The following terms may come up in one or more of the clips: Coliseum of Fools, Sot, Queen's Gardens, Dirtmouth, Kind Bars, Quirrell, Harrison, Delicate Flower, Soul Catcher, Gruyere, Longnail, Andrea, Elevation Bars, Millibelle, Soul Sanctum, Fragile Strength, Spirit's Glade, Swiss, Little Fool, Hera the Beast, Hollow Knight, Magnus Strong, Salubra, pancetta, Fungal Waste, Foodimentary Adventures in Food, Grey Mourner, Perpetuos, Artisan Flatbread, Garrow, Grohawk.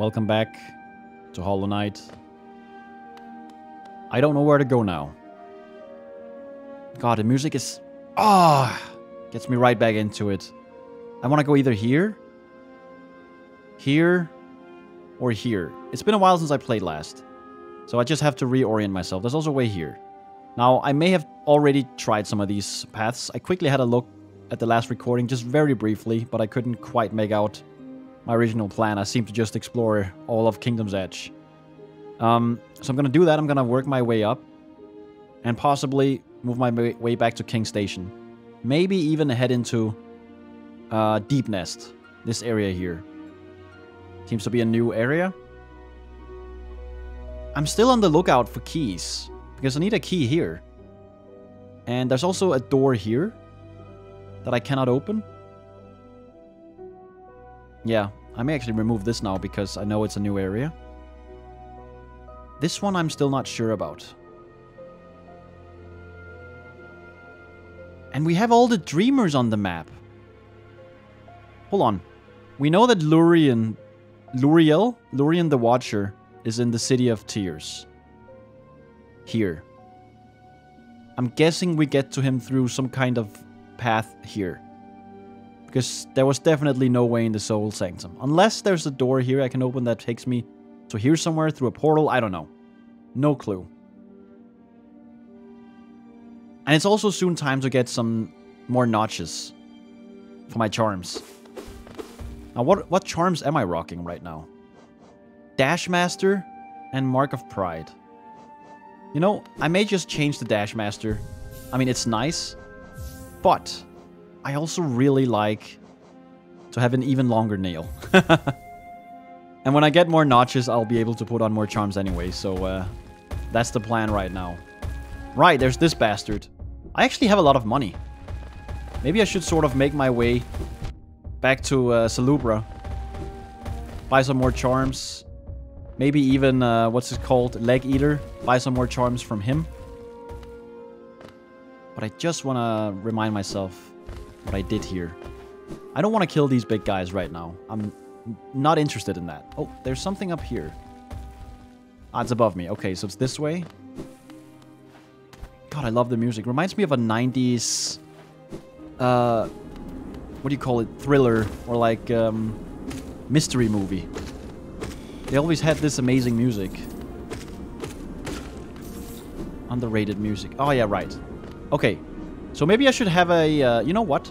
Welcome back to Hollow Knight. I don't know where to go now. God, the music is... Ah! Oh, gets me right back into it. I want to go either here, here, or here. It's been a while since I played last, so I just have to reorient myself. There's also a way here. Now, I may have already tried some of these paths. I quickly had a look at the last recording, just very briefly, but I couldn't quite make out my original plan. I seemed to just explore all of Kingdom's Edge. So I'm going to do that. I'm going to work my way up and possibly move my way back to King Station. Maybe even head into Deep Nest, this area here. Seems to be a new area. I'm still on the lookout for keys, because I need a key here. And there's also a door here that I cannot open. Yeah, I may actually remove this now because I know it's a new area. This one I'm still not sure about. And we have all the dreamers on the map. Hold on. We know that Lurien the Watcher is in the City of Tears. Here. I'm guessing we get to him through some kind of path here. Because there was definitely no way in the Soul Sanctum. Unless there's a door here I can open that takes me to here somewhere through a portal. I don't know. No clue. And it's also soon time to get some more notches for my charms. Now, what charms am I rocking right now? Dashmaster and Mark of Pride. You know, I may just change the Dashmaster. I mean, it's nice, but I also really like to have an even longer nail. And when I get more notches, I'll be able to put on more charms anyway, so that's the plan right now. Right, there's this bastard. I actually have a lot of money. Maybe I should sort of make my way back to Salubra. Buy some more charms. Maybe even, what's it called? Leg Eater. Buy some more charms from him. But I just want to remind myself what I did here. I don't want to kill these big guys right now. I'm not interested in that. Oh, there's something up here. Ah, it's above me. Okay, so it's this way. God, I love the music. Reminds me of a 90s... what do you call it? Thriller or like mystery movie. They always had this amazing music. Underrated music. Oh yeah, right. Okay. So maybe I should have a... you know what?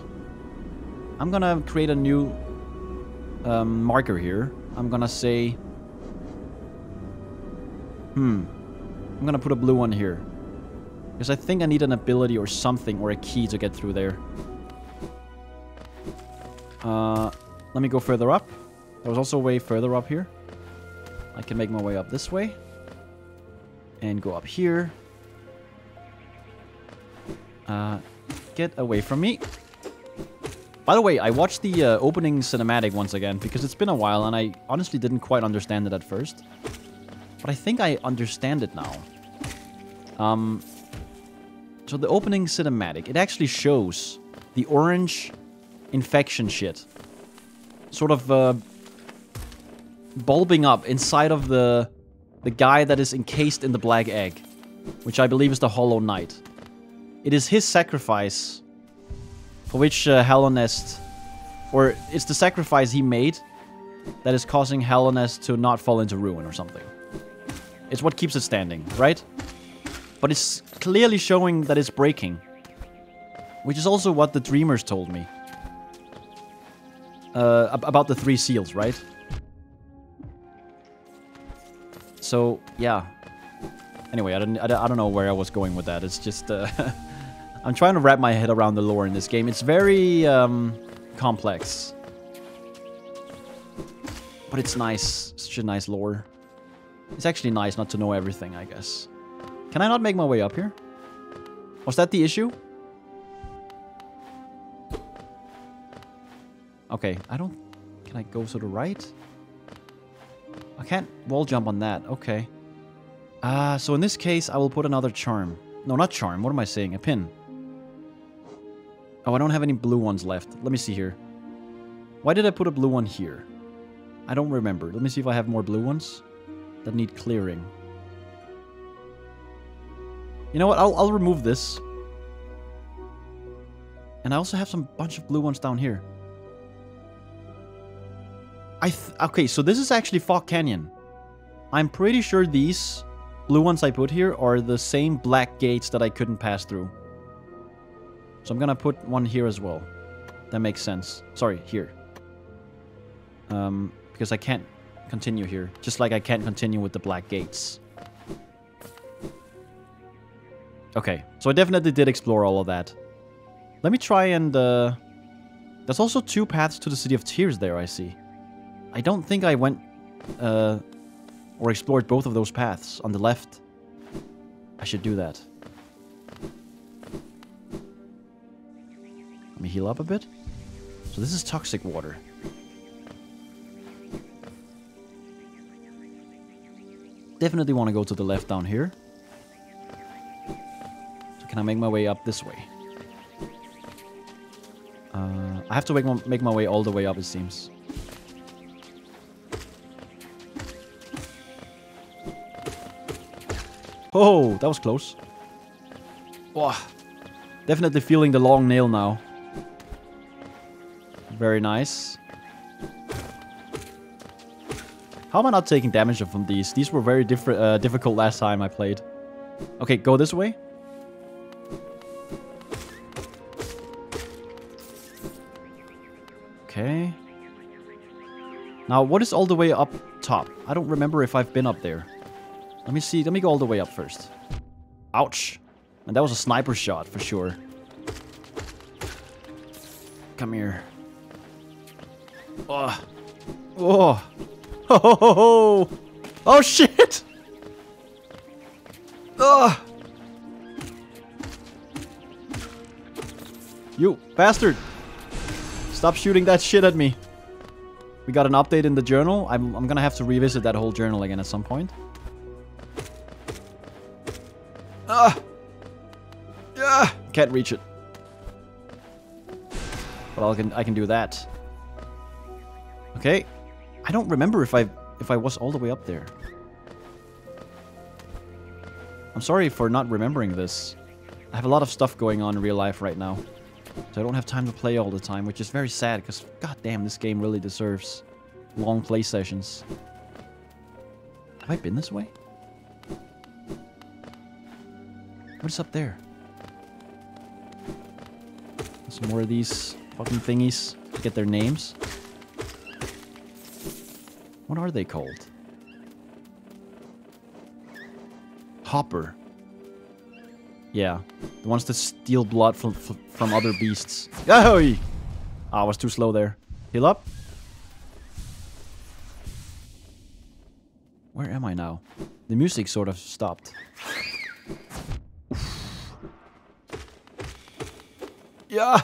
I'm gonna create a new marker here. I'm gonna say... I'm gonna put a blue one here. Because I think I need an ability or something, or a key to get through there. Let me go further up. There was also a way further up here. I can make my way up this way. And go up here. Get away from me. By the way, I watched the opening cinematic once again, because it's been a while, and I honestly didn't quite understand it at first. But I think I understand it now. So the opening cinematic, it actually shows the orange infection shit sort of bulbing up inside of the guy that is encased in the black egg, which I believe is the Hollow Knight. It is his sacrifice for which Hallownest, or it's the sacrifice he made that is causing Hallownest to not fall into ruin or something. It's what keeps it standing, right? But it's clearly showing that it's breaking. Which is also what the dreamers told me. About the three seals, right? So, yeah. Anyway, I don't know where I was going with that. It's just... I'm trying to wrap my head around the lore in this game. It's very complex. But it's nice. Such a nice lore. It's actually nice not to know everything, I guess. Can I not make my way up here? Was that the issue? Okay, I don't... Can I go to the right? I can't wall jump on that. Okay. So in this case, I will put another charm. No, not charm. What am I saying? A pin. Oh, I don't have any blue ones left. Let me see here. Why did I put a blue one here? I don't remember. Let me see if I have more blue ones that need clearing. You know what? I'll remove this. And I also have some bunch of blue ones down here. Okay, so this is actually Fog Canyon. I'm pretty sure these blue ones I put here are the same black gates that I couldn't pass through. So I'm gonna put one here as well. That makes sense. Sorry, here. Because I can't continue here. Just like I can't continue with the black gates. Okay, so I definitely did explore all of that. Let me try and... There's also two paths to the City of Tears there, I see. I don't think I went or explored both of those paths on the left. I should do that. Let me heal up a bit. So this is toxic water. Definitely want to go to the left down here. So can I make my way up this way? I have to make my way all the way up, it seems. Oh, that was close. Wow. Definitely feeling the long nail now. Very nice. How am I not taking damage from these? These were very difficult last time I played. Okay, go this way. Okay. Now, what is all the way up top? I don't remember if I've been up there. Let me see. Let me go all the way up first. Ouch. And that was a sniper shot for sure. Come here. Oh. Oh. Ho ho ho ho! Oh shit! Ugh! You bastard! Stop shooting that shit at me. We got an update in the journal. I'm gonna have to revisit that whole journal again at some point. Ugh! Yeah! Can't reach it. But I can do that. Okay. I don't remember if I was all the way up there. I'm sorry for not remembering this. I have a lot of stuff going on in real life right now. So I don't have time to play all the time, which is very sad because goddamn, this game really deserves long play sessions. Have I been this way? What is up there? Some more of these fucking thingies. Get their names. What are they called? Hopper. Yeah. The ones that steal blood from other beasts. Oh! I was too slow there. Heal up. Where am I now? The music sort of stopped. Yeah!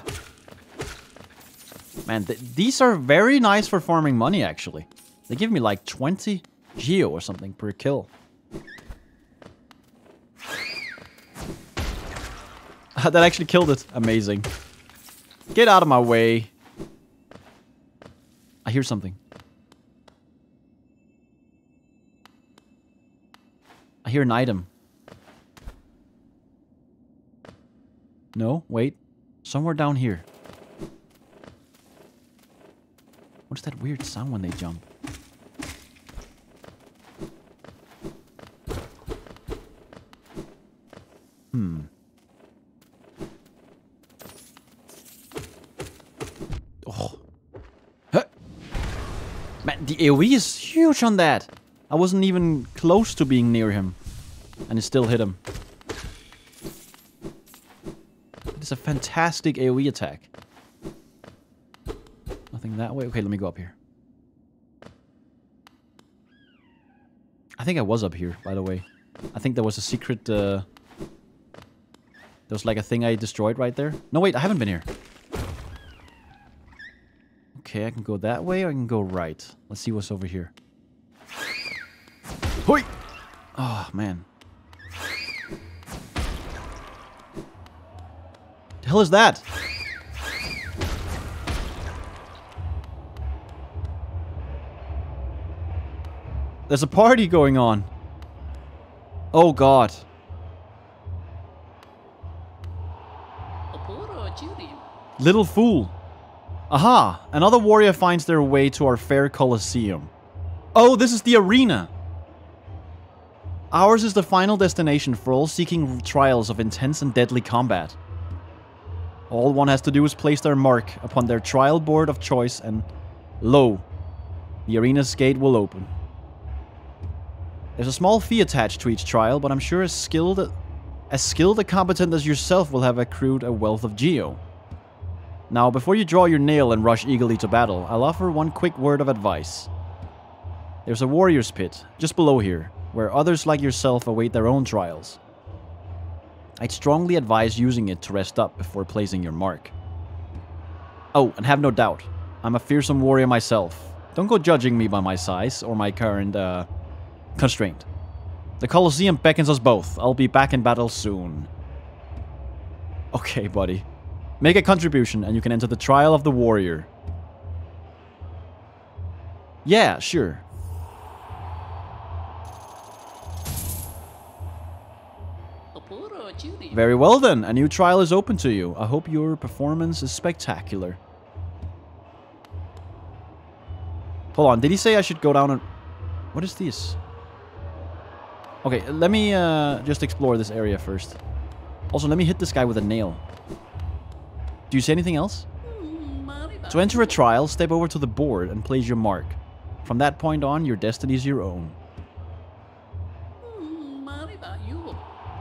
Man, these are very nice for farming money, actually. They give me like 20 geo or something per kill. That actually killed it. Amazing. Get out of my way. I hear something. I hear an item. No, wait. Somewhere down here. What's that weird sound when they jump? Oh. Huh. Man, the AoE is huge on that. I wasn't even close to being near him. And it still hit him. It's a fantastic AoE attack. Nothing that way. Okay, let me go up here. I think I was up here, by the way. I think there was a secret... There was like a thing I destroyed right there. No, wait, I haven't been here. Okay, I can go that way or I can go right. Let's see what's over here. Hoi! Oh, man. The hell is that? There's a party going on. Oh god. Little Fool. Aha! Another warrior finds their way to our fair Coliseum. Oh, this is the arena! Ours is the final destination for all seeking trials of intense and deadly combat. All one has to do is place their mark upon their trial board of choice and... lo! The arena's gate will open. There's a small fee attached to each trial, but I'm sure as skilled and competent as yourself will have accrued a wealth of geo. Now, before you draw your nail and rush eagerly to battle, I'll offer one quick word of advice. There's a warrior's pit, just below here, where others like yourself await their own trials. I'd strongly advise using it to rest up before placing your mark. Oh, and have no doubt, I'm a fearsome warrior myself. Don't go judging me by my size or my current, constraint. The Colosseum beckons us both. I'll be back in battle soon. Okay, buddy. Make a contribution and you can enter the Trial of the Warrior. Yeah, sure. Very well then, a new trial is open to you. I hope your performance is spectacular. Hold on, did he say I should go down and... what is this? Okay, let me just explore this area first. Also, let me hit this guy with a nail. Do you see anything else? To enter a trial, step over to the board and place your mark. From that point on, your destiny is your own.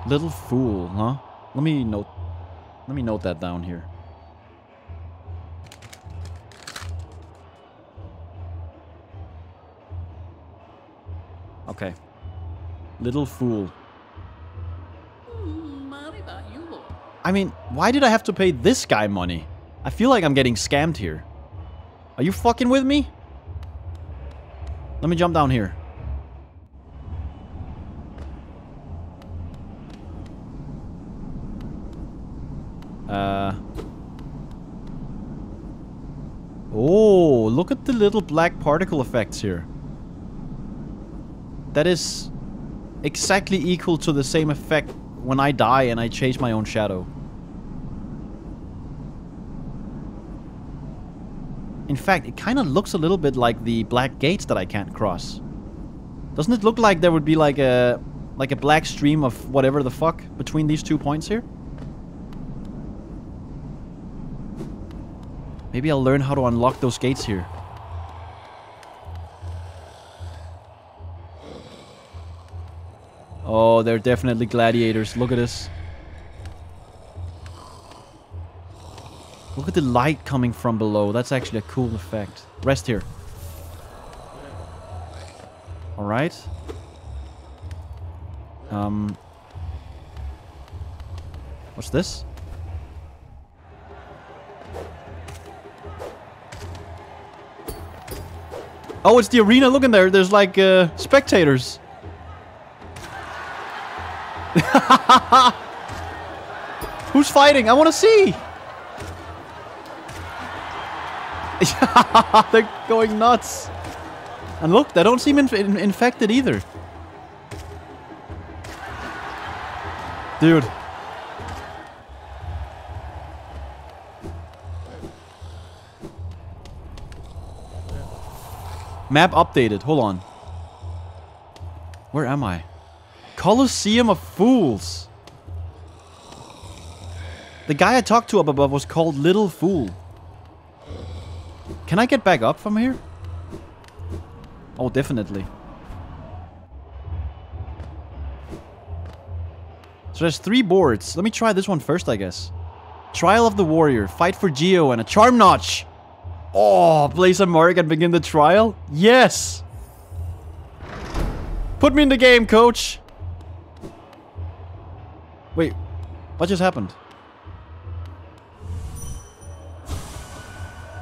Little Fool, huh? Let me note that down here. Okay. Little Fool. I mean, why did I have to pay this guy money? I feel like I'm getting scammed here. Are you fucking with me? Let me jump down here. Oh, look at the little black particle effects here. That is exactly equal to the same effect when I die and I chase my own shadow. In fact, it kind of looks a little bit like the black gates that I can't cross. Doesn't it look like there would be like a black stream of whatever the fuck between these 2 points here? Maybe I'll learn how to unlock those gates here. Oh, they're definitely gladiators. Look at this. Look at the light coming from below. That's actually a cool effect. Rest here. Alright. What's this? Oh, it's the arena. Look in there. There's like spectators. Who's fighting? I want to see. They're going nuts. And look, they don't seem infected either. Dude. Map updated. Hold on. Where am I? Coliseum of Fools. The guy I talked to up above was called Little Fool. Can I get back up from here? Oh, definitely. So there's 3 boards. Let me try this one first, I guess. Trial of the Warrior. Fight for Geo and a Charm Notch. Oh, place a mark and begin the trial? Yes! Put me in the game, coach! Wait, what just happened?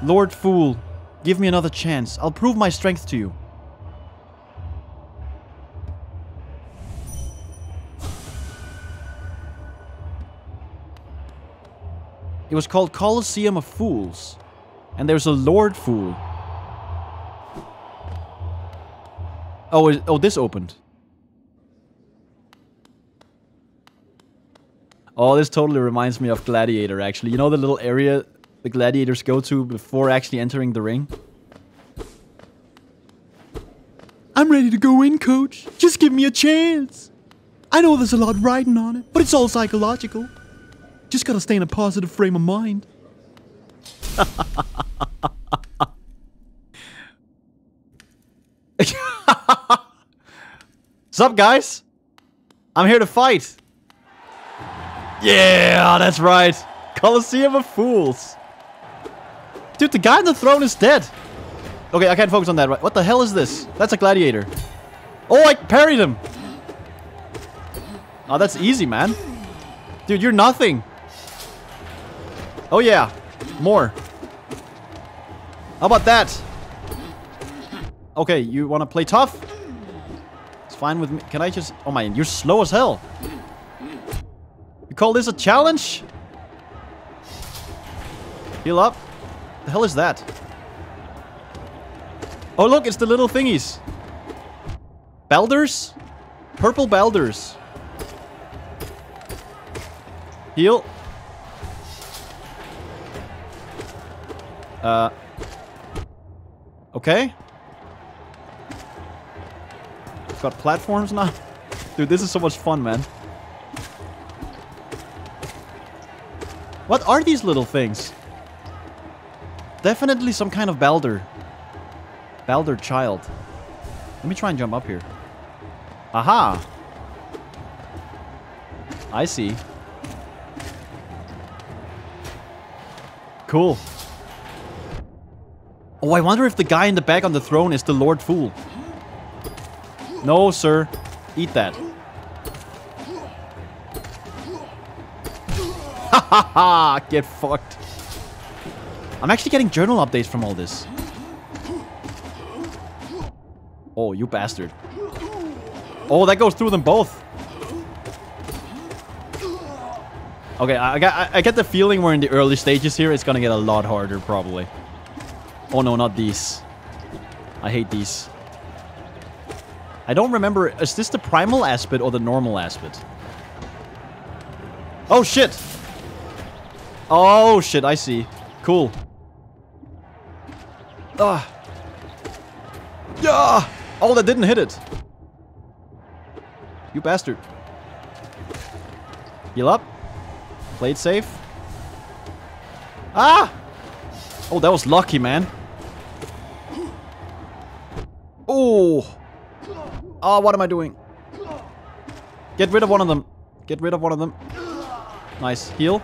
Lord Fool, give me another chance. I'll prove my strength to you. It was called Coliseum of Fools. And there's a Lord Fool. Oh, this opened. Oh, this totally reminds me of Gladiator, actually. You know the little area the gladiators go to before actually entering the ring? I'm ready to go in, coach. Just give me a chance. I know there's a lot riding on it, but it's all psychological. Just gotta stay in a positive frame of mind. What's up, guys? I'm here to fight. Yeah, that's right. Coliseum of Fools. Dude, the guy on the throne is dead. Okay, I can't focus on that. Right? What the hell is this? That's a gladiator. Oh, I parried him. Oh, that's easy, man. Dude, you're nothing. Oh, yeah. More. How about that? Okay, you want to play tough? It's fine with me. Can I just... Oh, man, you're slow as hell. You call this a challenge? Heal up. The hell is that? Oh, look, it's the little thingies. Baldurs? Purple Baldurs. Heal. Okay. Got platforms now. Dude, this is so much fun, man. What are these little things? Definitely some kind of Baldur. Baldur child. Let me try and jump up here. Aha! I see. Cool. Oh, I wonder if the guy in the back on the throne is the Lord Fool. No, sir. Eat that. Ha ha ha! Get fucked. I'm actually getting journal updates from all this. Oh, you bastard. Oh, that goes through them both. Okay, I get the feeling we're in the early stages here. It's gonna get a lot harder, probably. Oh no, not these. I hate these. I don't remember. Is this the primal aspid or the normal aspid? Oh, shit. Oh, shit. I see. Cool. Ah. Yeah. Oh, that didn't hit it. You bastard. Heal up. Play it safe. Ah! Oh, that was lucky, man. Oh. Oh, what am I doing? Get rid of one of them. Get rid of one of them. Nice. Heal.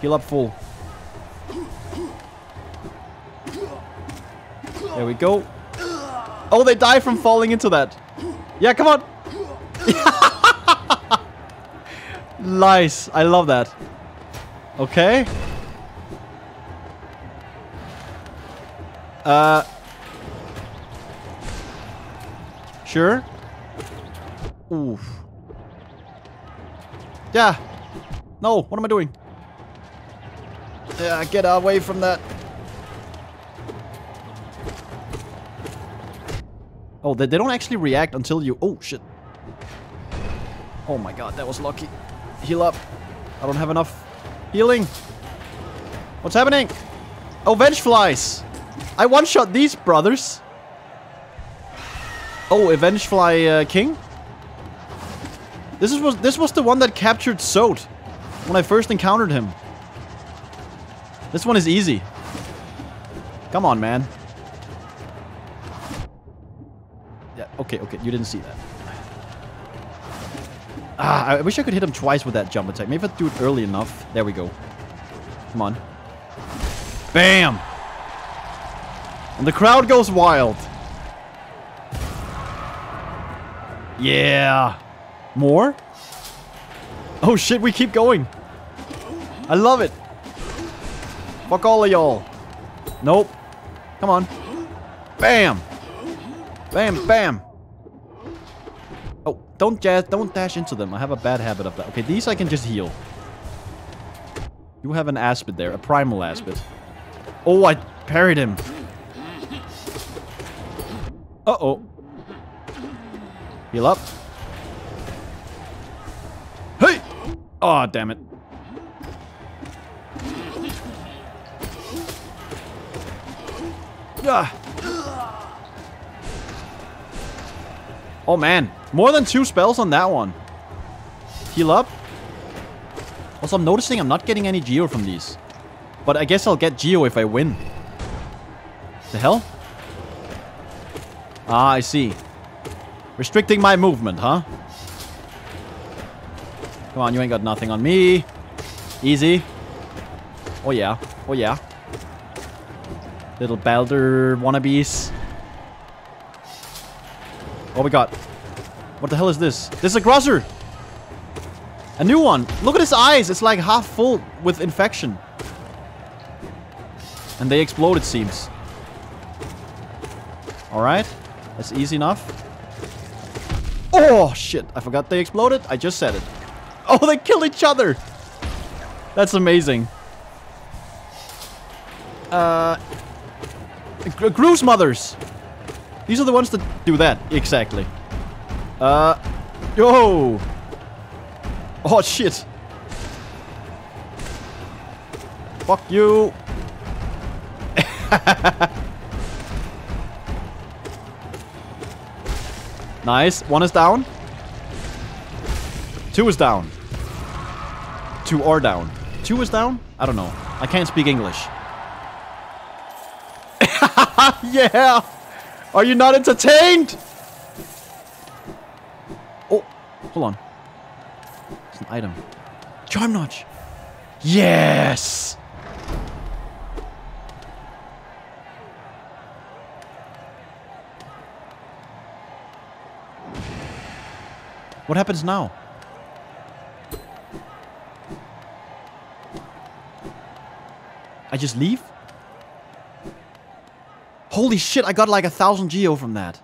Heal up full. There we go. Oh, they die from falling into that. Yeah, come on. Nice. I love that. Okay. Sure. Oof. Yeah. No, what am I doing? Yeah, get away from that. Oh, they don't actually react until you... Oh, shit. Oh my god, that was lucky. Heal up. I don't have enough healing. What's happening? Oh, venge flies. I one-shot these brothers. Oh, Avengefly King. This was the one that captured Sot when I first encountered him. This one is easy. Come on, man. Yeah. Okay. Okay. You didn't see that. Ah, I wish I could hit him twice with that jump attack. Maybe if I do it early enough. There we go. Come on. Bam. And the crowd goes wild. Yeah. More? Oh shit, we keep going. I love it. Fuck all of y'all. Nope. Come on. Bam. Bam, bam. Oh, don't dash into them. I have a bad habit of that. Okay, these I can just heal. You have an aspid there, a primal aspid. Oh, I parried him. Uh-oh. Heal up. Hey! Oh, damn it. Oh man, more than two spells on that one. Heal up. Also, I'm noticing I'm not getting any Geo from these. But I guess I'll get Geo if I win. The hell? Ah, I see. Restricting my movement, huh? Come on, you ain't got nothing on me. Easy. Oh yeah, oh yeah. Little Baldur wannabes. Oh my god. What the hell is this? This is a Grosser! A new one! Look at his eyes! It's like half full with infection. And they explode, it seems. Alright. That's easy enough. Oh shit! I forgot they exploded. I just said it. Oh, they killed each other! That's amazing. Gru's mothers. These are the ones that do that exactly. Yo. Oh shit. Fuck you. Nice. One is down. Two is down. Two are down. Two is down? I don't know. I can't speak English. Yeah! Are you not entertained? Oh, hold on. It's an item. Charm Notch! Yes! What happens now? I just leave? Holy shit, I got like 1,000 Geo from that.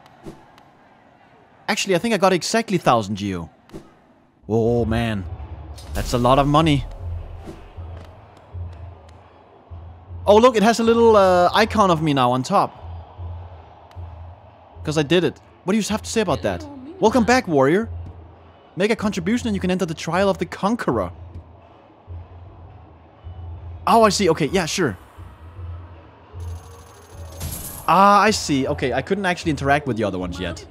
Actually, I think I got exactly 1,000 Geo. Oh man. That's a lot of money. Oh look, it has a little icon of me now on top. Because I did it. What do you have to say about that? Welcome back, warrior. Make a contribution and you can enter the Trial of the Conqueror. Oh, I see. Okay, yeah, sure. Ah, I see. Okay, I couldn't actually interact with the other ones yet.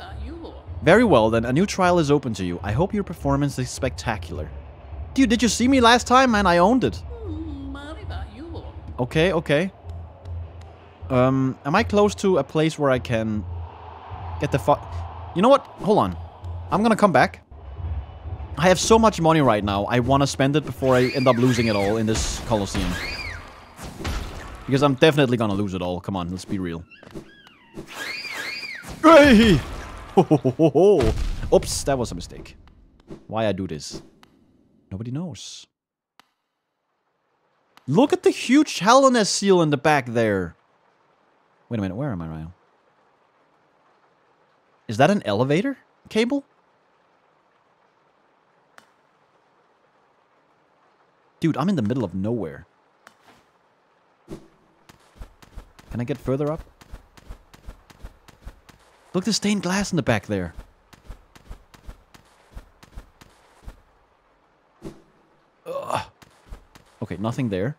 Very well, then. A new trial is open to you. I hope your performance is spectacular. Dude, did you see me last time? Man, I owned it. Okay, okay. Am I close to a place where I can get the fuck... You know what? Hold on. I'm gonna come back. I have so much money right now. I want to spend it before I end up losing it all in this Coliseum. Because I'm definitely gonna lose it all. Come on, let's be real. Hey! Ho, ho, ho, ho. Oops, that was a mistake. Why I do this? Nobody knows. Look at the huge Hallownest seal in the back there. Wait a minute, where am I right now? Is that an elevator cable? Dude, I'm in the middle of nowhere. Can I get further up? Look at the stained glass in the back there. Ugh. Okay, nothing there.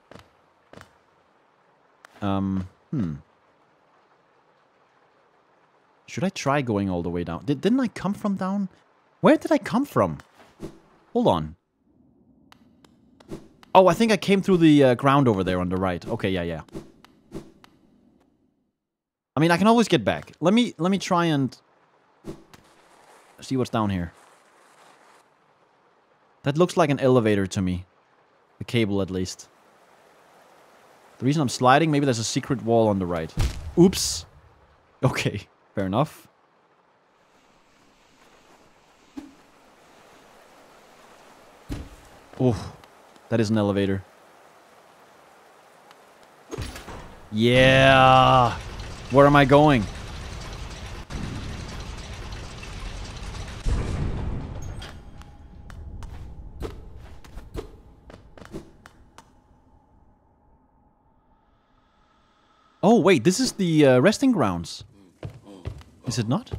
Should I try going all the way down? Didn't I come from down? Where did I come from? Hold on. Oh, I think I came through the ground over there on the right. Okay, yeah, yeah. I mean, I can always get back. Let me try and see what's down here. That looks like an elevator to me. The cable, at least. The reason I'm sliding, maybe there's a secret wall on the right. Oops. Okay, fair enough. Oh, that is an elevator. Yeah. Where am I going? Oh, wait, this is the Resting Grounds. Is it not?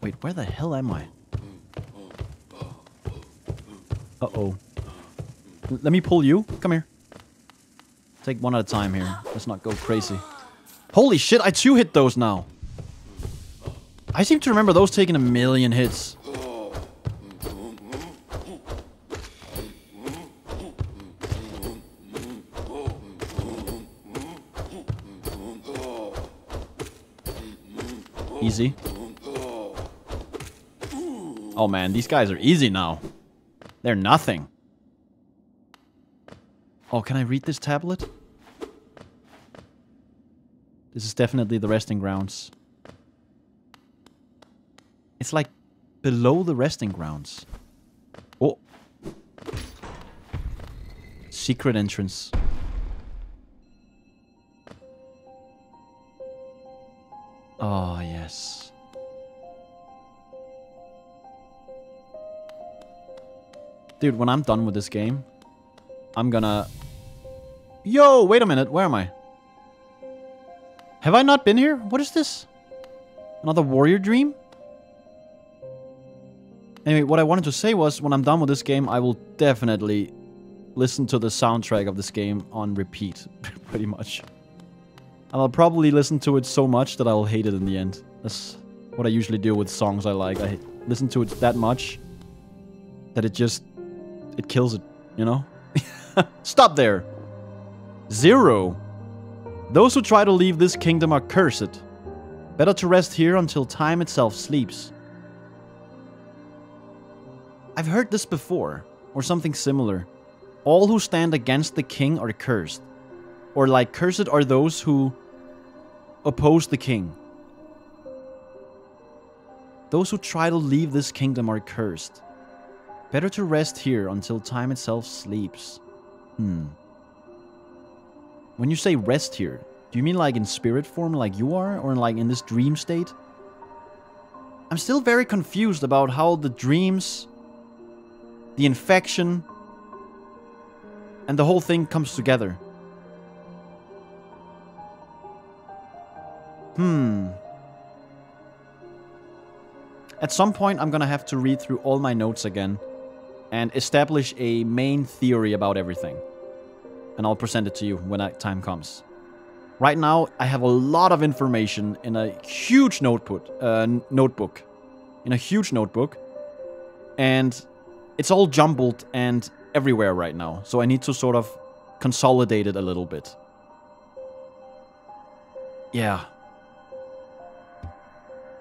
Wait, where the hell am I? Uh-oh. Let me pull you. Come here. Take one at a time here. Let's not go crazy. Holy shit, I two hit those now. I seem to remember those taking a million hits. Easy. Oh man, these guys are easy now. They're nothing. Oh, can I read this tablet? This is definitely the Resting Grounds. It's like below the Resting Grounds. Oh. Secret entrance. Oh, yes. Dude, when I'm done with this game, I'm gonna... Yo, wait a minute. Where am I? Have I not been here? What is this? Another warrior dream? Anyway, what I wanted to say was, when I'm done with this game, I will definitely listen to the soundtrack of this game on repeat, pretty much. And I'll probably listen to it so much that I'll hate it in the end. That's what I usually do with songs I like. I listen to it that much that it just... it kills it, you know? Stop there! Zero! Those who try to leave this kingdom are cursed. Better to rest here until time itself sleeps. I've heard this before, or something similar. All who stand against the king are cursed. Or like, cursed are those who oppose the king. Those who try to leave this kingdom are cursed. Better to rest here until time itself sleeps. Hmm. When you say rest here, do you mean like in spirit form like you are? Or like in this dream state? I'm still very confused about how the dreams, the infection, and the whole thing comes together. Hmm. At some point, I'm gonna have to read through all my notes again and establish a main theory about everything. And I'll present it to you when that time comes. Right now, I have a lot of information in a huge notebook. In a huge notebook. And it's all jumbled and everywhere right now. So I need to sort of consolidate it a little bit. Yeah.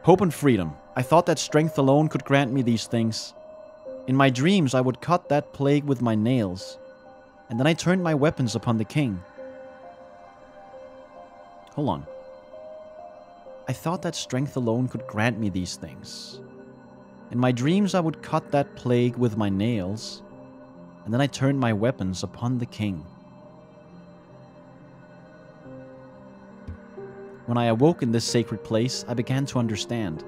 Hope and freedom. I thought that strength alone could grant me these things. In my dreams, I would cut that plague with my nails. And then I turned my weapons upon the king. Hold on. I thought that strength alone could grant me these things. In my dreams, I would cut that plague with my nails. And then I turned my weapons upon the king. When I awoke in this sacred place, I began to understand.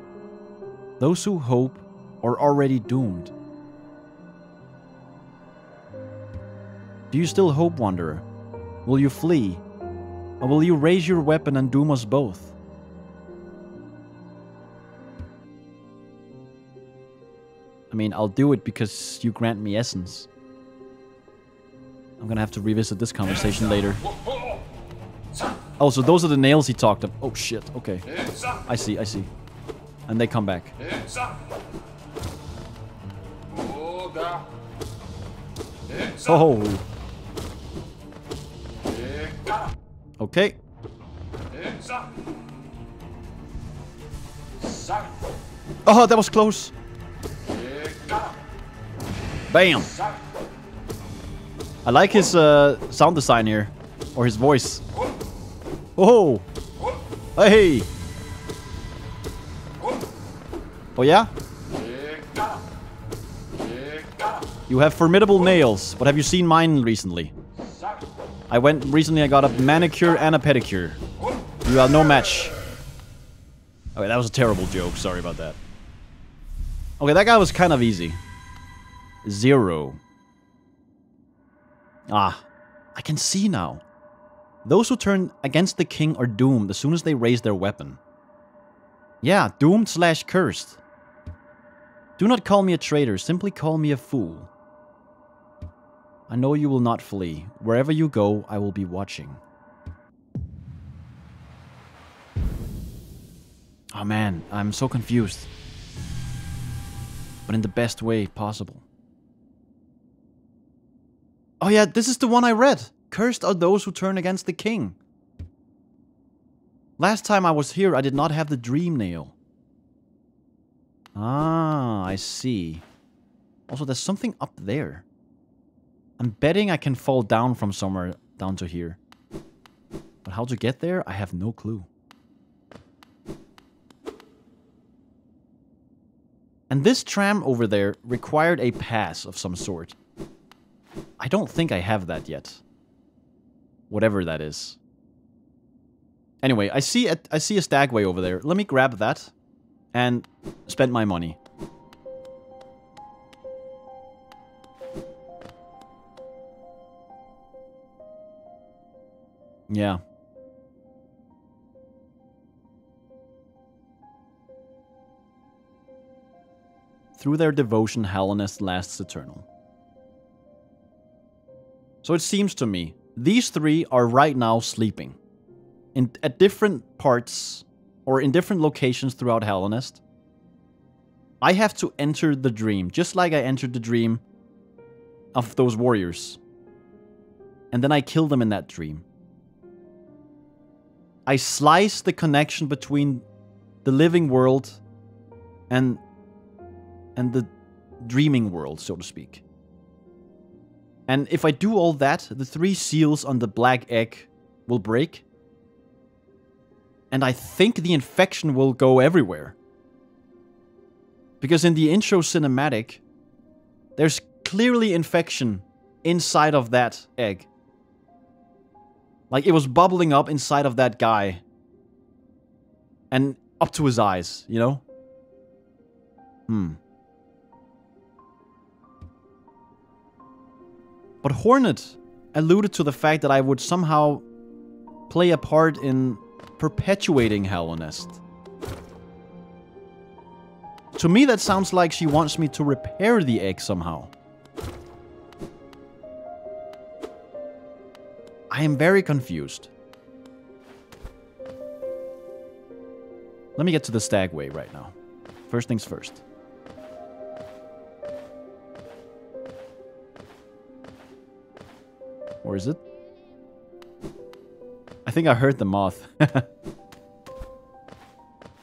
Those who hope are already doomed. Do you still hope, Wanderer? Will you flee? Or will you raise your weapon and doom us both? I mean, I'll do it because you grant me essence. I'm gonna have to revisit this conversation later. Oh, so those are the nails he talked of. Oh, shit. Okay. I see, I see. And they come back. Oh. Okay. Oh, that was close. Bam. I like his sound design here. Or his voice. Oh! Hey! Oh yeah? You have formidable nails, but have you seen mine recently? I got a manicure and a pedicure. You are no match. Okay, that was a terrible joke, sorry about that. Okay, that guy was kind of easy. Zero. Ah, I can see now. Those who turn against the king are doomed as soon as they raise their weapon. Yeah, doomed/cursed. Do not call me a traitor, simply call me a fool. I know you will not flee. Wherever you go, I will be watching. Oh man, I'm so confused. But in the best way possible. Oh yeah, this is the one I read. Cursed are those who turn against the king. Last time I was here, I did not have the dream nail. Ah, I see. Also, there's something up there. I'm betting I can fall down from somewhere down to here. But how to get there, I have no clue. And this tram over there required a pass of some sort. I don't think I have that yet. Whatever that is. Anyway, I see a stagway over there. Let me grab that and spend my money. Yeah. Through their devotion, Hallownest lasts eternal. So it seems to me, these three are right now sleeping. At different parts, or in different locations throughout Hallownest. I have to enter the dream, just like I entered the dream of those warriors. And then I kill them in that dream. I slice the connection between the living world and the dreaming world, so to speak. And if I do all that, the three seals on the black egg will break. And I think the infection will go everywhere. Because in the intro cinematic, there's clearly infection inside of that egg. Like, it was bubbling up inside of that guy. And up to his eyes, you know? But Hornet alluded to the fact that I would somehow play a part in perpetuating Hallownest. To me, that sounds like she wants me to repair the egg somehow. I am very confused. Let me get to the stagway right now. First things first. Or is it? I think I heard the moth. I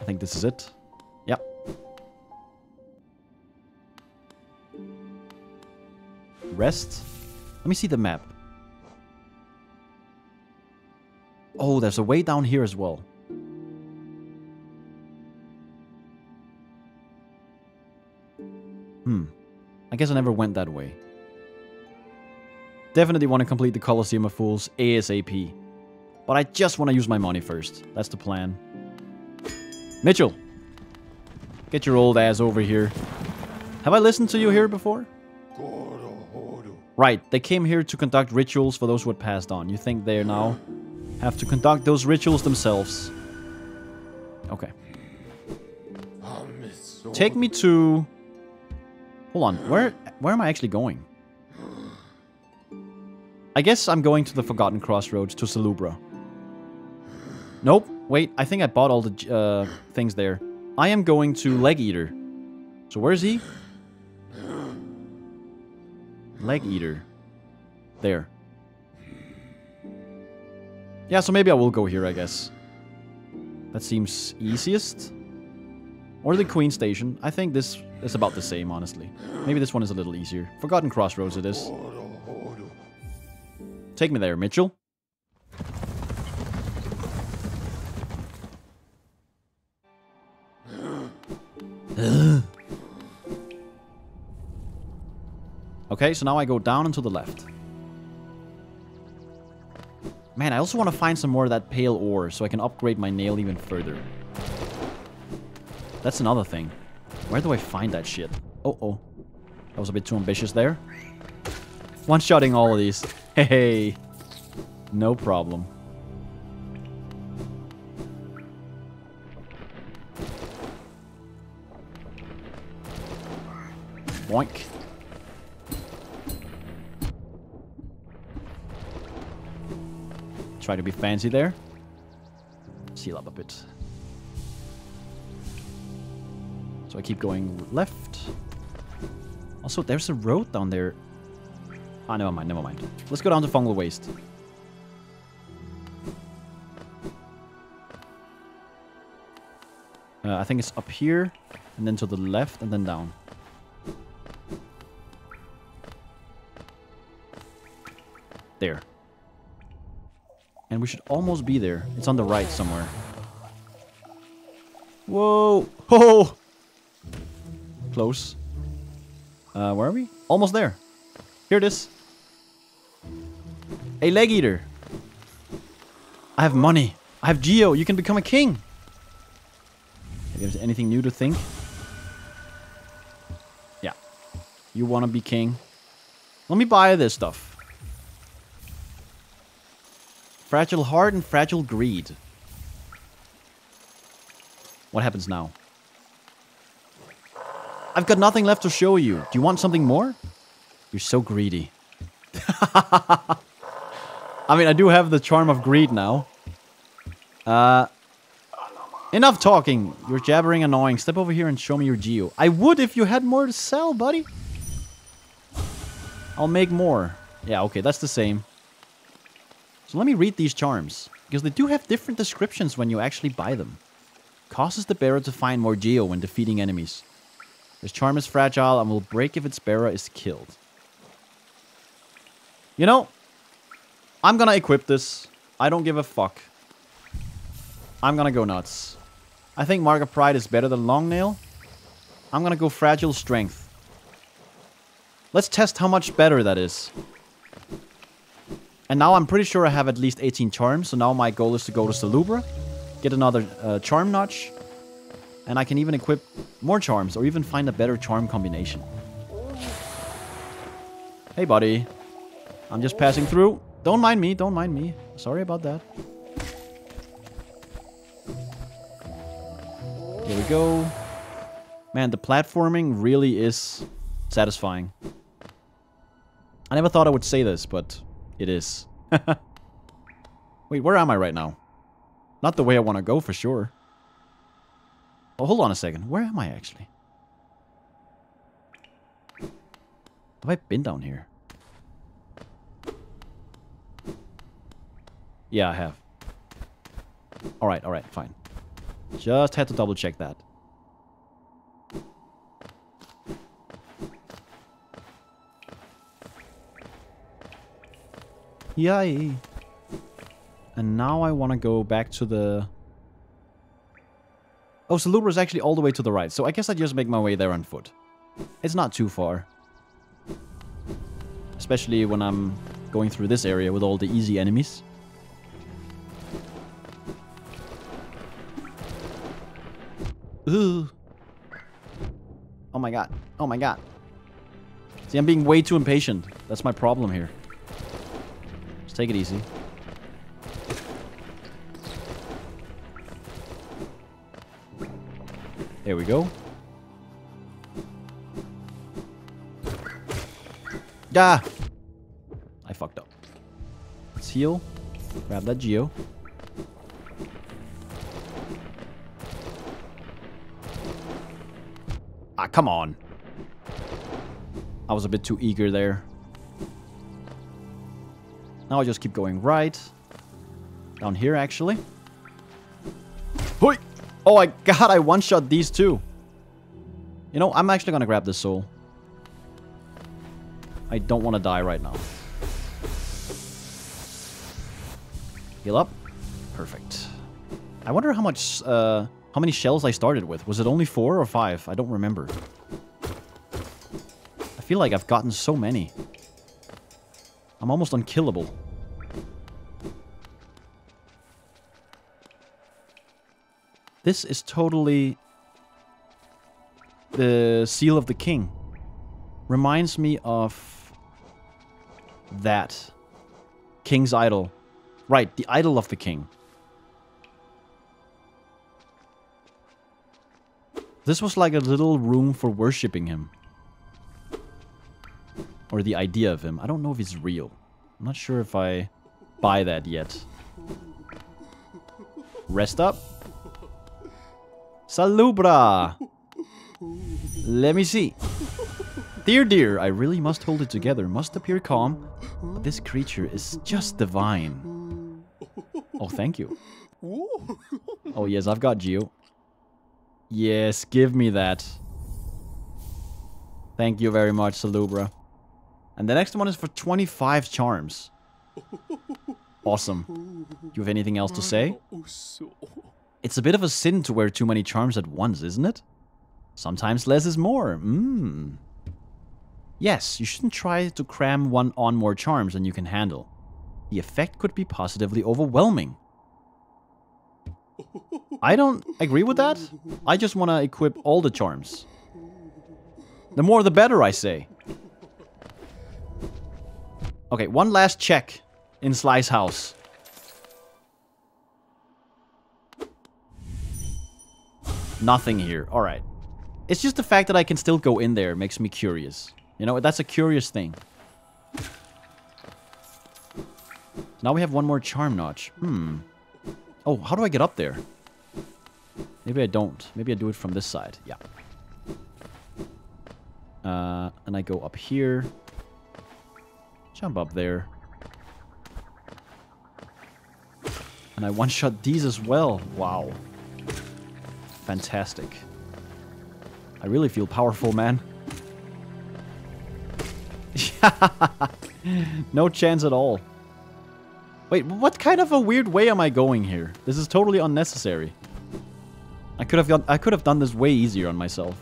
think this is it. Yep. Rest. Let me see the map. Oh, there's a way down here as well. I guess I never went that way. Definitely want to complete the Coliseum of Fools ASAP. But I just want to use my money first. That's the plan. Mitchell! Get your old ass over here. Have I listened to you here before? Right, they came here to conduct rituals for those who had passed on. You think they now have to conduct those rituals themselves. Okay. Take me to... Hold on, where am I actually going? I guess I'm going to the Forgotten Crossroads, to Salubra. Nope. Wait, I think I bought all the things there. I am going to Leg Eater. So where is he? Leg Eater. There. Yeah, so maybe I will go here, I guess. That seems easiest. Or the Queen's Station. I think this is about the same, honestly. Maybe this one is a little easier. Forgotten Crossroads it is. Take me there, Mitchell. Okay, so now I go down and to the left. Man, I also want to find some more of that pale ore so I can upgrade my nail even further. That's another thing. Where do I find that shit? Uh-oh. That was a bit too ambitious there. One-shotting all of these. Hey, no problem. Boink. Try to be fancy there. Seal up a bit. So I keep going left. Also, there's a road down there. Ah, never mind, never mind. Let's go down to Fungal Waste. I think it's up here, and then to the left, and then down. There. And we should almost be there. It's on the right somewhere. Whoa! Oh! Close. Where are we? Almost there. Here it is. A Leg Eater. I have money. I have Geo. You can become a king. If there's anything new to think. Yeah. You want to be king. Let me buy this stuff. Fragile Heart and Fragile Greed. What happens now? I've got nothing left to show you. Do you want something more? You're so greedy. I mean, I do have the charm of greed now. Enough talking. You're jabbering annoying. Step over here and show me your Geo. I would if you had more to sell, buddy. I'll make more. Yeah, okay, that's the same. So let me read these charms, because they do have different descriptions when you actually buy them. Causes the bearer to find more Geo when defeating enemies. This charm is fragile and will break if its bearer is killed. You know, I'm gonna equip this. I don't give a fuck. I'm gonna go nuts. I think Mark of Pride is better than Longnail. I'm gonna go Fragile Strength. Let's test how much better that is. And now I'm pretty sure I have at least 18 charms, so now my goal is to go to Salubra, get another charm notch. And I can even equip more charms, or even find a better charm combination. Hey, buddy. I'm just passing through. Don't mind me, don't mind me. Sorry about that. Here we go. Man, the platforming really is satisfying. I never thought I would say this, but it is. Wait, where am I right now? Not the way I want to go, for sure. Oh, hold on a second. Where am I, actually? Have I been down here? Yeah, I have. Alright, alright, fine. Just had to double-check that. Yay! And now I want to go back to the... Oh, Salubra is actually all the way to the right, so I guess I just make my way there on foot. It's not too far. Especially when I'm going through this area with all the easy enemies. Ooh. Oh my god. Oh my god. See, I'm being way too impatient. That's my problem here. Just take it easy. There we go. Ah! I fucked up. Let's heal. Grab that Geo. Ah, come on. I was a bit too eager there. Now I just keep going right. Down here, actually. Hoi! Oh my god, I one-shot these two. You know, I'm actually gonna grab this soul. I don't want to die right now. Heal up. Perfect. I wonder how much, how many shells I started with. Was it only 4 or 5? I don't remember. I feel like I've gotten so many. I'm almost unkillable. This is totally the Seal of the King. Reminds me of that. King's Idol. Right, the Idol of the King. This was like a little room for worshipping him. or the idea of him. I don't know if he's real. I'm not sure if I buy that yet. Rest up. Salubra! Let me see. Dear, I really must hold it together. Must appear calm. But this creature is just divine. Oh, thank you. Oh, yes, I've got Geo. Yes, give me that. Thank you very much, Salubra. And the next one is for 25 charms. Awesome. Do you have anything else to say? It's a bit of a sin to wear too many charms at once, isn't it? Sometimes less is more. Yes, you shouldn't try to cram one on more charms than you can handle. The effect could be positively overwhelming. I don't agree with that. I just want to equip all the charms. The more the better, I say. Okay, one last check in Sly's house. Nothing here. Alright. It's just the fact that I can still go in there makes me curious. You know, that's a curious thing. Now we have one more charm notch. Oh, how do I get up there? Maybe I don't. Maybe I do it from this side. Yeah. And I go up here. Jump up there. And I one-shot these as well. Wow. Fantastic. I really feel powerful, man. No chance at all. Wait, what kind of a weird way am I going here? This is totally unnecessary. I could have done this way easier on myself.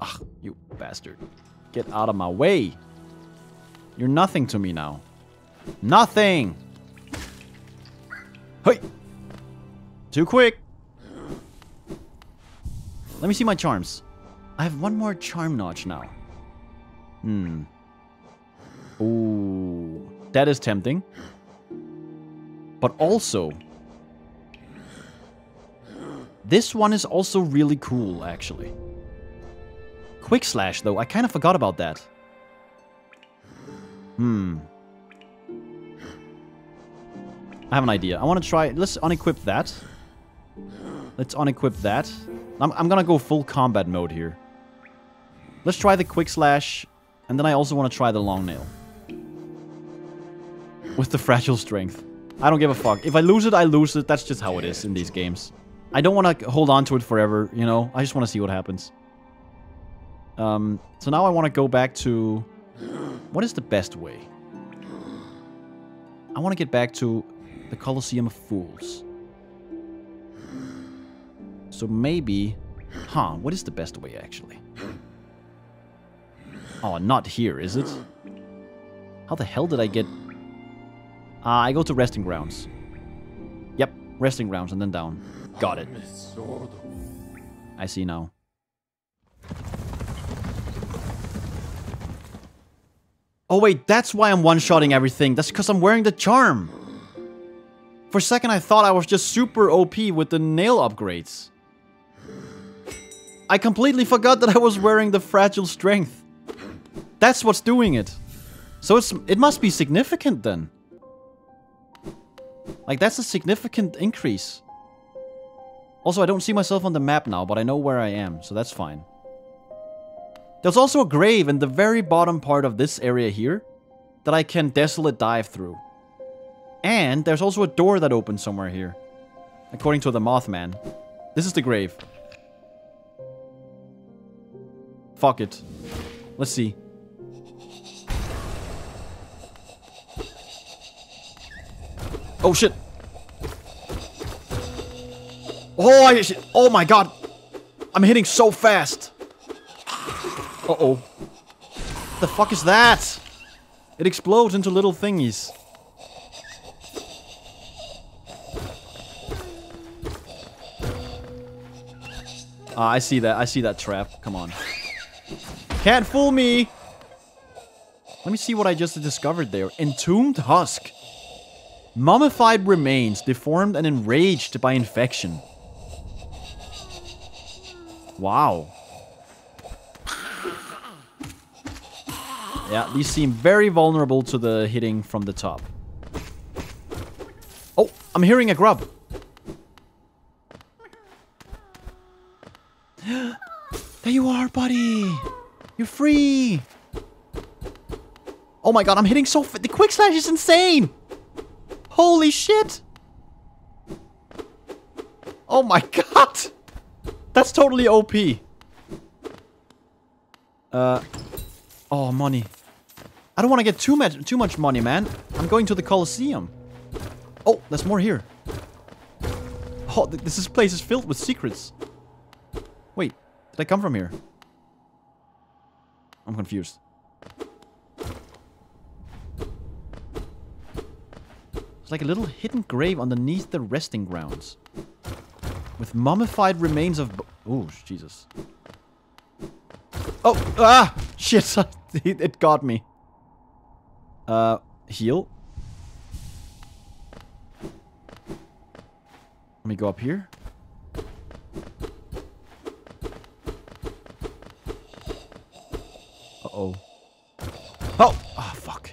Ah, you bastard. Get out of my way. You're nothing to me now. Nothing! Hey! Too quick! Let me see my charms. I have one more charm notch now. Ooh, that is tempting. But also... this one is also really cool, actually. Quick Slash, though. I kind of forgot about that. I have an idea. I want to try... let's unequip that. Let's unequip that. I'm gonna go full combat mode here. Let's try the Quick Slash. And then I also want to try the Long Nail. With the Fragile Strength. I don't give a fuck. If I lose it, I lose it. That's just how it is in these games. I don't want to hold on to it forever, you know? I just want to see what happens. So now I want to go back to... what is the best way? I want to get back to the Coliseum of Fools. So maybe... what is the best way, actually? Oh, not here, is it? How the hell did I get... I go to Resting Grounds. Yep, Resting Grounds and then down. Got it. I see now. Oh wait, that's why I'm one-shotting everything. That's because I'm wearing the charm. For a second I thought I was just super OP with the nail upgrades. I completely forgot that I was wearing the Fragile Strength. That's what's doing it. So it must be significant then. Like, that's a significant increase. Also, I don't see myself on the map now, but I know where I am, so that's fine. There's also a grave in the very bottom part of this area here that I can Desolate Dive through. And there's also a door that opens somewhere here, according to the Mothman. This is the grave. Fuck it. Let's see. Oh shit! Oh my god! I'm hitting so fast! Uh-oh. The fuck is that? It explodes into little thingies. Ah, I see that. I see that trap. Come on. Can't fool me! Let me see what I just discovered there. Entombed husk. Mummified remains, deformed and enraged by infection. Wow. Yeah, these seem very vulnerable to the hitting from the top. Oh, I'm hearing a grub. There you are, buddy. You're free. Oh my god, I'm hitting so fast. The quick slash is insane. Holy shit. Oh my god. That's totally OP. Oh, money. I don't want to get too much money, man. I'm going to the Coliseum. Oh, there's more here. Oh, this place is filled with secrets. Wait, did I come from here? I'm confused. It's like a little hidden grave underneath the resting grounds. With mummified remains of... Oh, Jesus. Oh, ah! Shit, it got me. Heal. Let me go up here. Uh-oh. Oh! Ah, oh, fuck.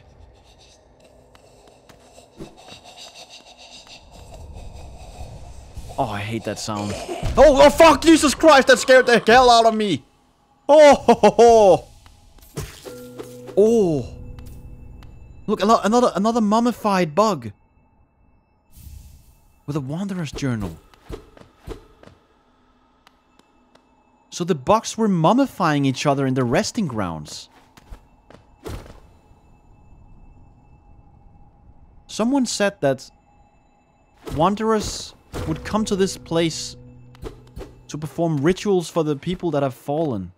Oh, I hate that sound. Oh, oh, fuck! Jesus Christ, that scared the hell out of me! Oh, ho, ho, ho. Oh! Look, another mummified bug. With a wanderer's journal. So the bugs were mummifying each other in the resting grounds. Someone said that wanderers would come to this place to perform rituals for the people that have fallen.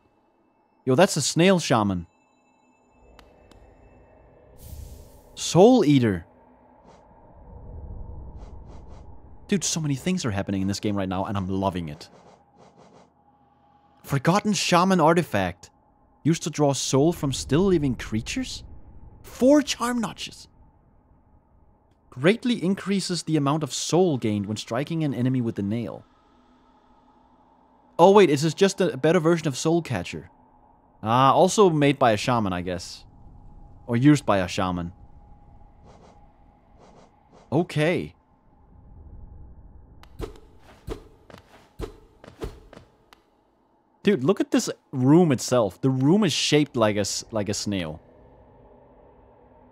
Yo, that's a snail shaman. Soul Eater. Dude, so many things are happening in this game right now, and I'm loving it. Forgotten shaman artifact. Used to draw soul from still living creatures? 4 charm notches. Greatly increases the amount of soul gained when striking an enemy with the nail. Oh wait, this is just a better version of Soul Catcher. Ah, also made by a shaman, I guess. Or used by a shaman. Okay. Dude, look at this room itself. The room is shaped like a snail.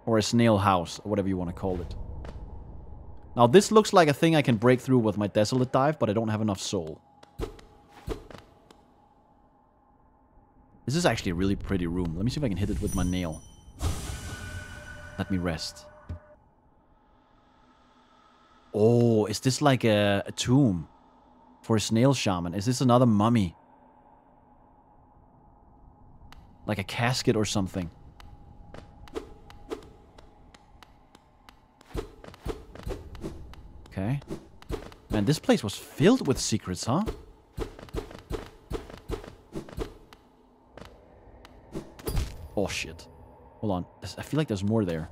Or a snail house, or whatever you want to call it. Now this looks like a thing I can break through with my Desolate Dive, but I don't have enough soul. This is actually a really pretty room. Let me see if I can hit it with my nail. Let me rest. Oh, is this like a tomb for a snail shaman? Is this another mummy? Like a casket or something. Okay. Man, this place was filled with secrets, huh? Oh, shit. Hold on. I feel like there's more there.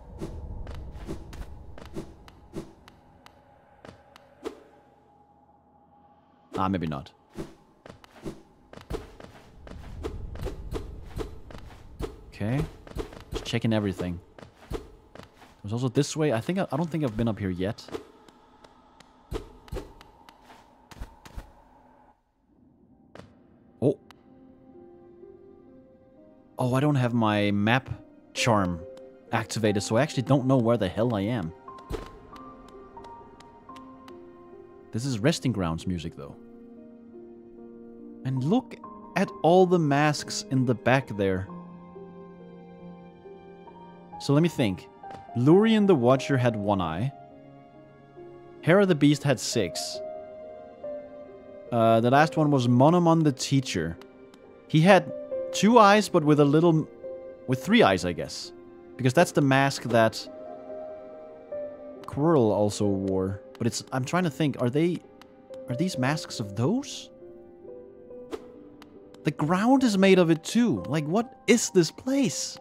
Ah, maybe not. Okay. Just checking everything. There's also this way. I don't think I've been up here yet. Oh, I don't have my map charm activated, so I actually don't know where the hell I am. This is Resting Grounds music, though. And look at all the masks in the back there. So let me think. Lurien the Watcher had 1 eye. Hera the Beast had 6. The last one was Monomon the Teacher. He had 2 eyes, but with 3 eyes, I guess. Because that's the mask that Quirrell also wore. But I'm trying to think, are these masks of those? The ground is made of it too. Like, what is this place?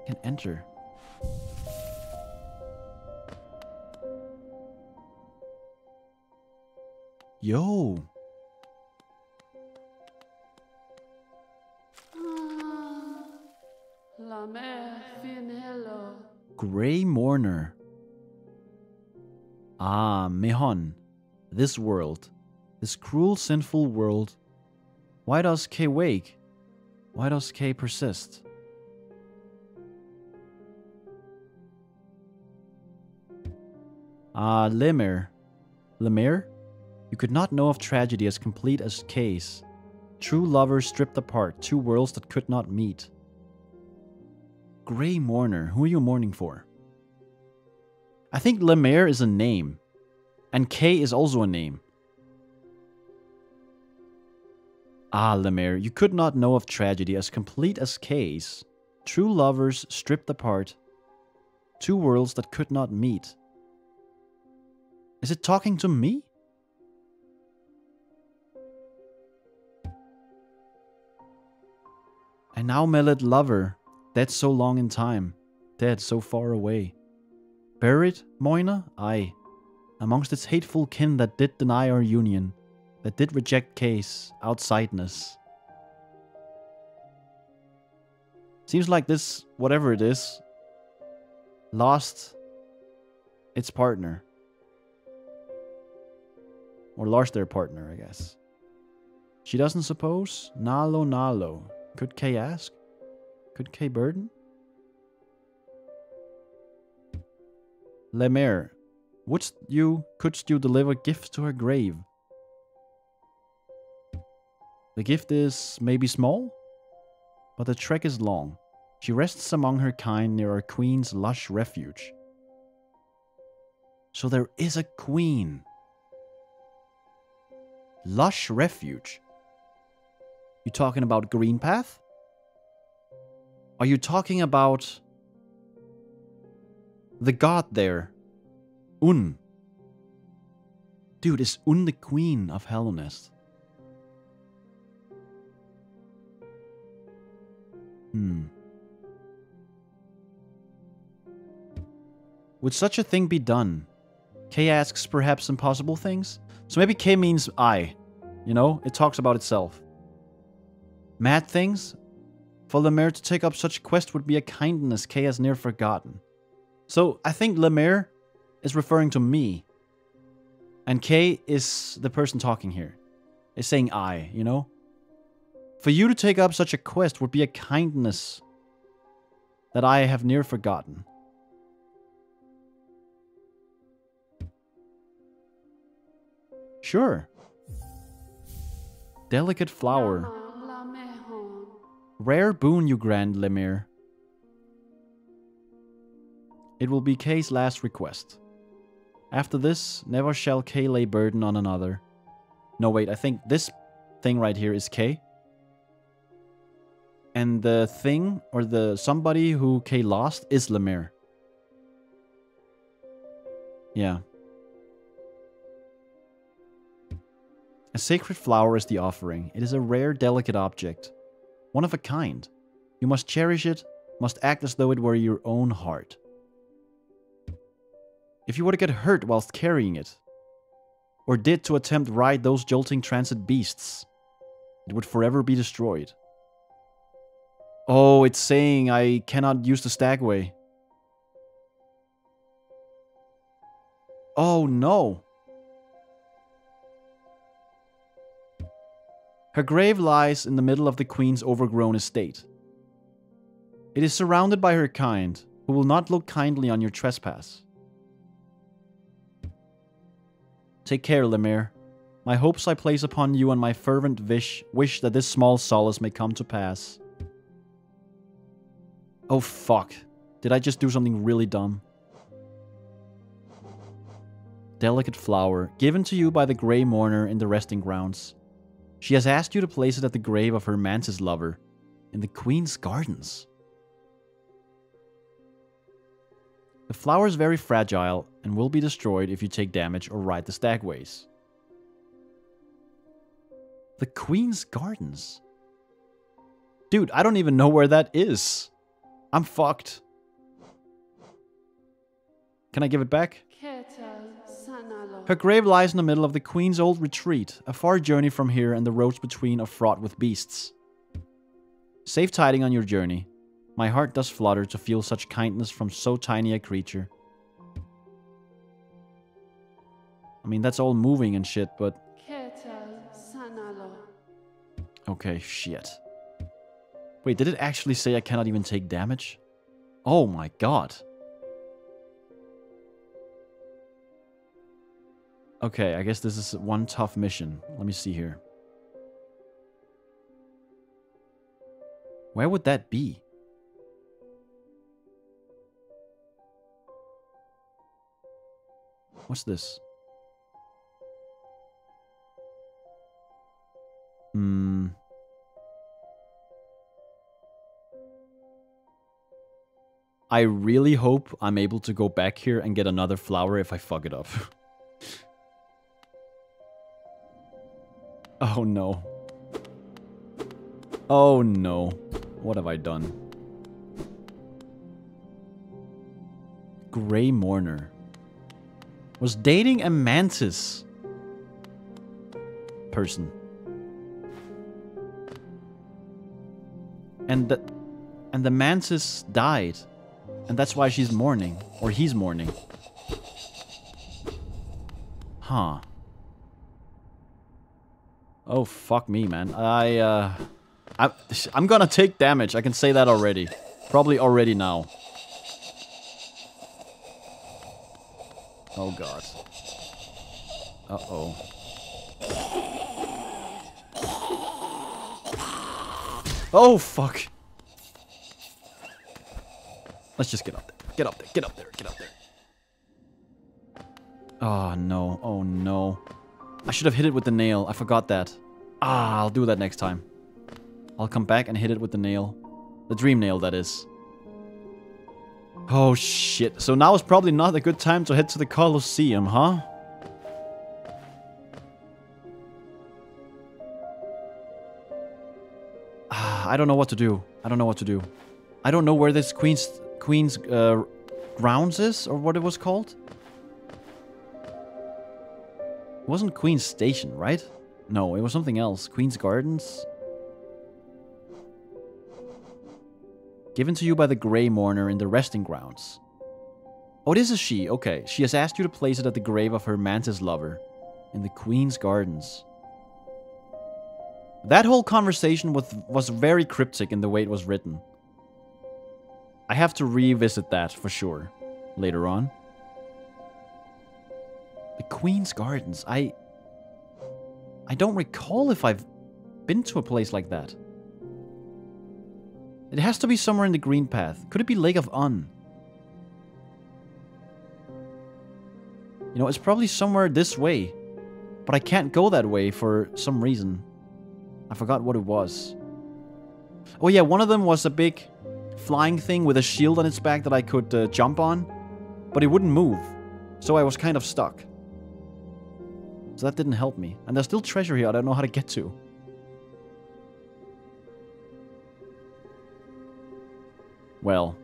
I can enter. Yo. Grey Mourner. Ah, Mehon. This world. This cruel, sinful world. Why does Kay wake? Why does Kay persist? Ah, Lemaire. Lemaire? You could not know of tragedy as complete as Kay's. True lovers stripped apart, two worlds that could not meet. Grey Mourner, who are you mourning for? I think Lemaire is a name. And Kay is also a name. Ah, Lemaire, you could not know of tragedy as complete as Kay's. True lovers stripped apart, two worlds that could not meet. Is it talking to me? And now mellowed lover, dead so long in time, dead so far away. Buried, Moina, aye, amongst its hateful kin that did deny our union, that did reject Kay's outsideness. Seems like this, whatever it is, lost its partner. Or lost their partner, I guess. She doesn't suppose? Nalo, nalo. Could Kay ask? Could Kay burden? Lemaire, couldst you deliver gifts to her grave? The gift is maybe small, but the trek is long. She rests among her kind near our queen's lush refuge. So there is a queen. Lush Refuge? You talking about Green Path? Are you talking about the god there? Un. Dude, is Un the queen of Hallownest? Would such a thing be done? Kay asks perhaps impossible things? So maybe K means I. You know, it talks about itself. Mad things? For Lemaire to take up such quest would be a kindness K has near forgotten. So I think Lemaire is referring to me. And K is the person talking here. It's saying I, you know? For you to take up such a quest would be a kindness that I have near forgotten. Sure. Delicate flower. Rare boon you grant, Lemaire. It will be Kay's last request. After this, never shall Kay lay burden on another. No, wait, I think this thing right here is Kay. And the thing, or the somebody who Kay lost, is Lemaire. Yeah. A sacred flower is the offering. It is a rare, delicate object. One of a kind. You must cherish it, must act as though it were your own heart. If you were to get hurt whilst carrying it, or did to attempt ride those jolting transit beasts, it would forever be destroyed. Oh, it's saying I cannot use the stagway. Oh no! Her grave lies in the middle of the queen's overgrown estate. It is surrounded by her kind, who will not look kindly on your trespass. Take care, Lemaire. My hopes I place upon you and my fervent wish that this small solace may come to pass. Oh fuck. Did I just do something really dumb? Delicate flower, given to you by the Grey Mourner in the Resting Grounds. She has asked you to place it at the grave of her mantis lover, in the Queen's Gardens. The flower is very fragile and will be destroyed if you take damage or ride the stagways. The Queen's Gardens? Dude, I don't even know where that is. I'm fucked. Can I give it back? Her grave lies in the middle of the queen's old retreat, a far journey from here, and the roads between are fraught with beasts. Safe tiding on your journey. My heart does flutter to feel such kindness from so tiny a creature. I mean, that's all moving and shit, but... Okay, shit. Wait, did it actually say I cannot even take damage? Oh my god. Okay, I guess this is one tough mission. Let me see here. Where would that be? What's this? Hmm. I really hope I'm able to go back here and get another flower if I fuck it up. Oh no. Oh no. What have I done? Grey Mourner. Was dating a mantis person. And the mantis died. And that's why she's mourning. Or he's mourning. Huh. Oh, fuck me, man. I'm gonna take damage. I can say that already. Probably already now. Oh, God. Uh-oh. Oh, fuck. Let's just get up there. Get up there. Get up there. Get up there. Oh, no. Oh, no. I should have hit it with the nail. I forgot that. Ah, I'll do that next time. I'll come back and hit it with the nail. The dream nail, that is. Oh, shit. So now is probably not a good time to head to the Coliseum, huh? I don't know what to do. I don't know what to do. I don't know where this Queen's Grounds is, or what it was called. It wasn't Queen's Station, right? No, it was something else. Queen's Gardens? Given to you by the Grey Mourner in the Resting Grounds. Oh, it is a she. Okay. She has asked you to place it at the grave of her mantis lover in the Queen's Gardens. That whole conversation was very cryptic in the way it was written. I have to revisit that for sure later on. The Queen's Gardens. I don't recall if I've been to a place like that. It has to be somewhere in the Green Path. Could it be Lake of Un? You know, it's probably somewhere this way. But I can't go that way for some reason. I forgot what it was. Oh yeah, one of them was a big flying thing with a shield on its back that I could jump on. But it wouldn't move. So I was kind of stuck. So that didn't help me. And there's still treasure here I don't know how to get to. Well,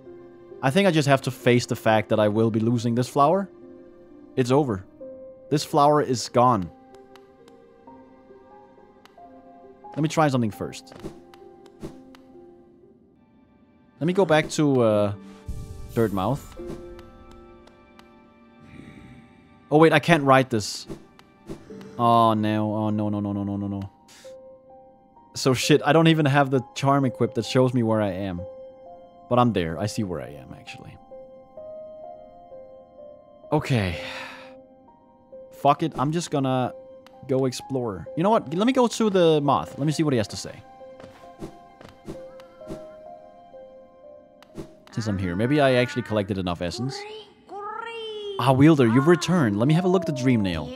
I think I just have to face the fact that I will be losing this flower. It's over. This flower is gone. Let me try something first. Let me go back to Dirtmouth. Oh wait, I can't ride this. Oh no, oh no, no, no, no, no, no, no. So shit, I don't even have the charm equipped that shows me where I am. But I'm there. I see where I am, actually. Okay. Fuck it. I'm just gonna go explore. You know what? Let me go to the moth. Let me see what he has to say. Since I'm here. Maybe I actually collected enough essence. Ah, wielder, you've returned. Let me have a look at the dream nail.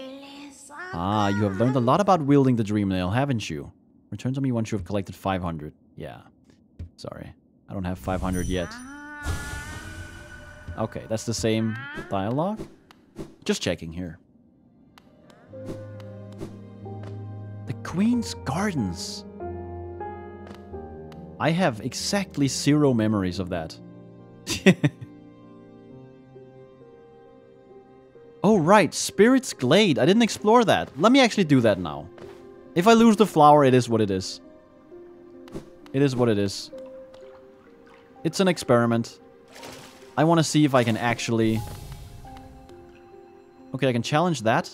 Ah, you have learned a lot about wielding the dream nail, haven't you? Return to me once you have collected 500. Yeah. Sorry. I don't have 500 yet. Okay, that's the same dialogue. Just checking here. The Queen's Gardens. I have exactly zero memories of that. Oh, right. Spirit's Glade. I didn't explore that. Let me actually do that now. If I lose the flower, it is what it is. It is what it is. It's an experiment. I want to see if I can actually... Okay, I can challenge that.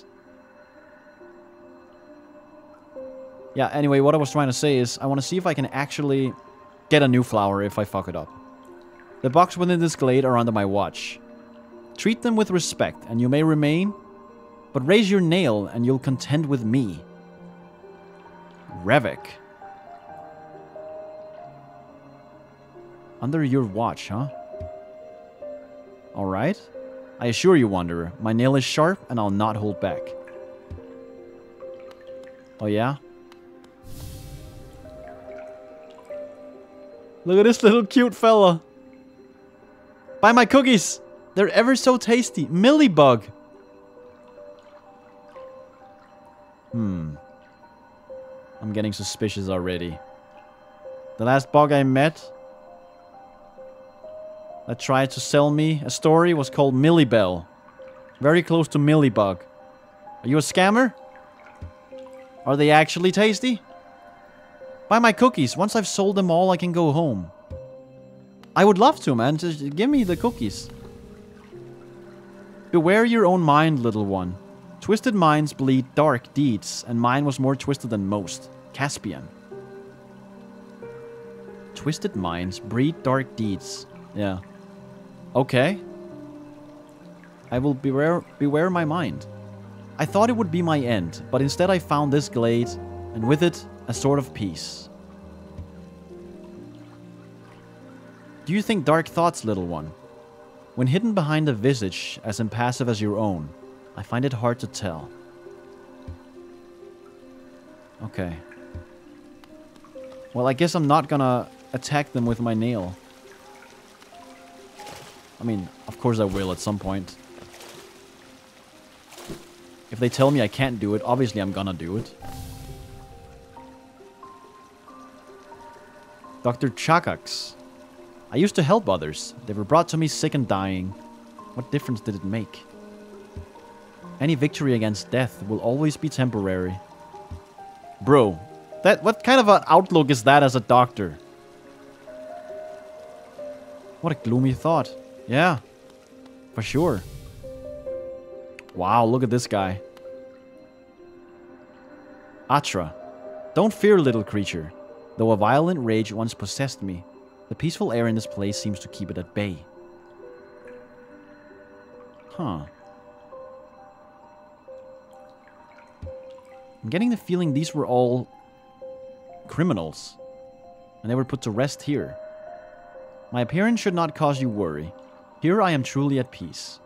Yeah, anyway, what I was trying to say is I want to see if I can actually get a new flower if I fuck it up. The box within this glade are under my watch. Treat them with respect, and you may remain, but raise your nail and you'll contend with me. Revik. Under your watch, huh? Alright. I assure you, Wanderer, my nail is sharp and I'll not hold back. Oh yeah? Look at this little cute fella. Buy my cookies! They're ever so tasty. Millibug! I'm getting suspicious already. The last bug I met that tried to sell me a story was called Millibelle. Very close to Millibug. Are you a scammer? Are they actually tasty? Buy my cookies. Once I've sold them all, I can go home. I would love to, man. Just give me the cookies. Beware your own mind, little one. Twisted minds bleed dark deeds, and mine was more twisted than most. Caspian. Twisted minds breed dark deeds. Yeah. Okay. I will beware my mind. I thought it would be my end, but instead I found this glade, and with it, a sort of peace. Do you think dark thoughts, little one? When hidden behind a visage as impassive as your own, I find it hard to tell. Okay. Well, I guess I'm not gonna attack them with my nail. I mean, of course I will at some point. If they tell me I can't do it, obviously I'm gonna do it. Dr. Chakax. I used to help others. They were brought to me sick and dying. What difference did it make? Any victory against death will always be temporary. Bro, what kind of an outlook is that as a doctor? What a gloomy thought. Yeah, for sure. Wow, look at this guy. Atra. Don't fear, little creature. Though a violent rage once possessed me, the peaceful air in this place seems to keep it at bay. Huh. I'm getting the feeling these were all criminals, and they were put to rest here. My appearance should not cause you worry. Here I am truly at peace.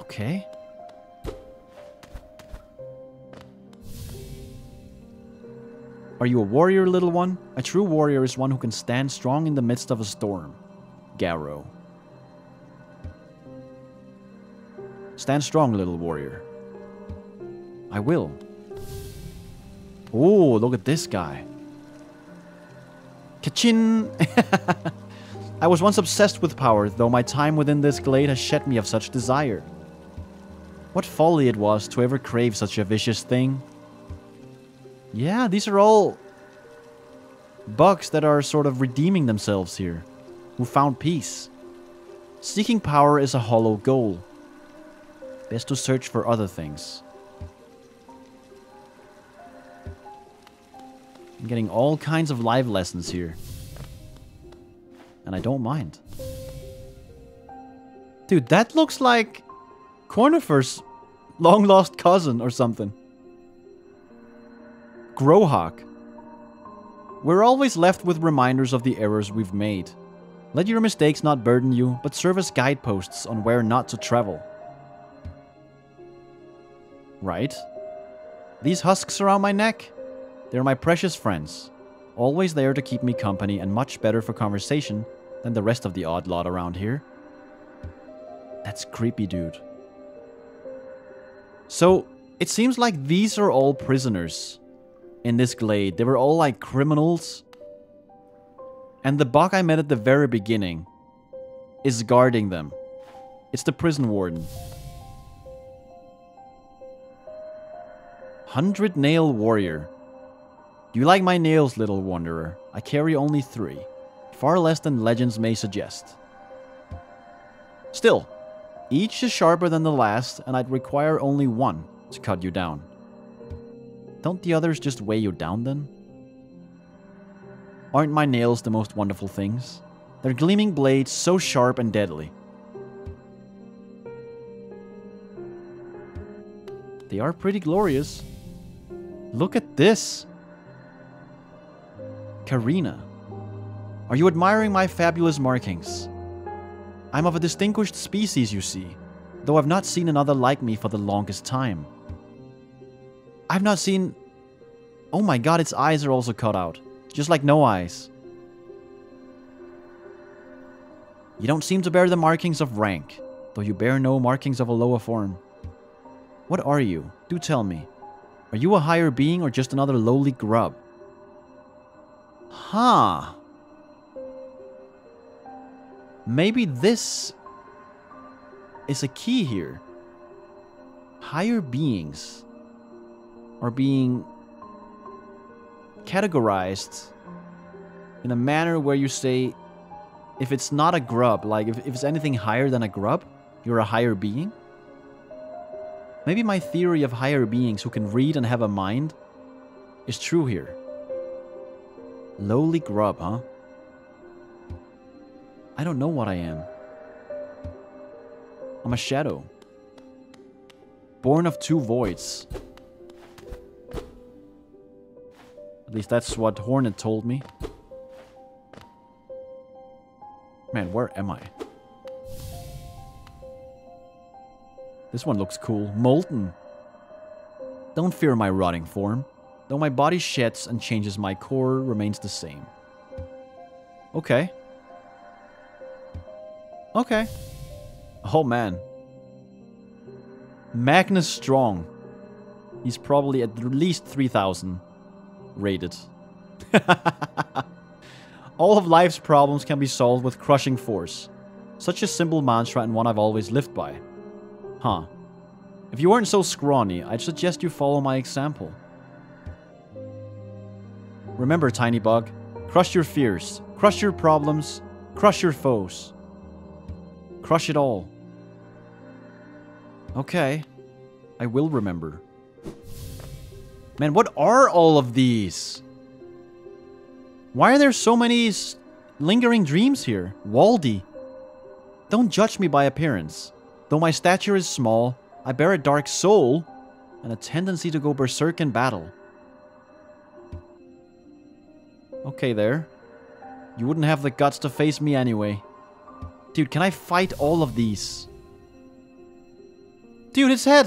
Okay. Are you a warrior, little one? A true warrior is one who can stand strong in the midst of a storm. Garrow. Stand strong, little warrior. I will. Oh, look at this guy. Kachin! I was once obsessed with power, though my time within this glade has shed me of such desire. What folly it was to ever crave such a vicious thing. Yeah, these are all bugs that are sort of redeeming themselves here, who found peace. Seeking power is a hollow goal. Best to search for other things. I'm getting all kinds of life lessons here. And I don't mind. Dude, that looks like Cornifer's long-lost cousin or something. Grohawk. We're always left with reminders of the errors we've made. Let your mistakes not burden you, but serve as guideposts on where not to travel. Right. These husks around my neck? They're my precious friends. Always there to keep me company and much better for conversation than the rest of the odd lot around here. That's creepy, dude. So, it seems like these are all prisoners in this glade. They were all like criminals. And the buck I met at the very beginning is guarding them. It's the prison warden. 100 Nail Warrior. Do you like my nails, little wanderer? I carry only 3. Far less than legends may suggest. Still, each is sharper than the last, and I'd require only 1 to cut you down. Don't the others just weigh you down then? Aren't my nails the most wonderful things? Their gleaming blades so sharp and deadly. They are pretty glorious. Look at this! Karina. Are you admiring my fabulous markings? I'm of a distinguished species, you see, though I've not seen another like me for the longest time. I've not seen... Oh my god, its eyes are also cut out. Just like no eyes. You don't seem to bear the markings of rank, though you bear no markings of a lower form. What are you? Do tell me. Are you a higher being or just another lowly grub? Huh. Maybe this is a key here. Higher beings are being categorized in a manner where you say if it's not a grub, like if it's anything higher than a grub, you're a higher being. Maybe my theory of higher beings who can read and have a mind is true here. Lowly grub, huh? I don't know what I am. I'm a shadow. Born of 2 voids. At least that's what Hornet told me. Man, where am I? This one looks cool. Molten. Don't fear my rotting form. Though my body sheds and changes, my core remains the same. Okay. Okay. Oh man. Magnus Strong. He's probably at least 3,000 rated. All of life's problems can be solved with crushing force. Such a simple mantra and one I've always lived by. Huh. If you weren't so scrawny, I'd suggest you follow my example. Remember, tiny bug, crush your fears, crush your problems, crush your foes. Crush it all. Okay. I will remember. Man, what are all of these? Why are there so many lingering dreams here? Waldy. Don't judge me by appearance. Though my stature is small, I bear a dark soul and a tendency to go berserk in battle. Okay there. You wouldn't have the guts to face me anyway. Dude, can I fight all of these? Dude, its head!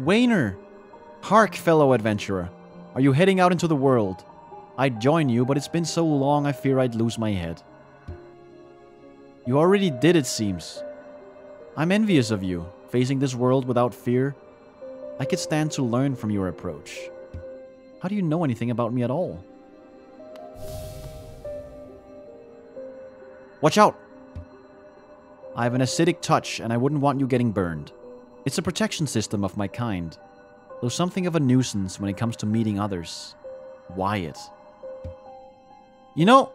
Wainer! Hark, fellow adventurer. Are you heading out into the world? I'd join you, but it's been so long I fear I'd lose my head. You already did, it seems. I'm envious of you, facing this world without fear. I could stand to learn from your approach. How do you know anything about me at all? Watch out! I have an acidic touch, and I wouldn't want you getting burned. It's a protection system of my kind, though something of a nuisance when it comes to meeting others. Wyatt. You know...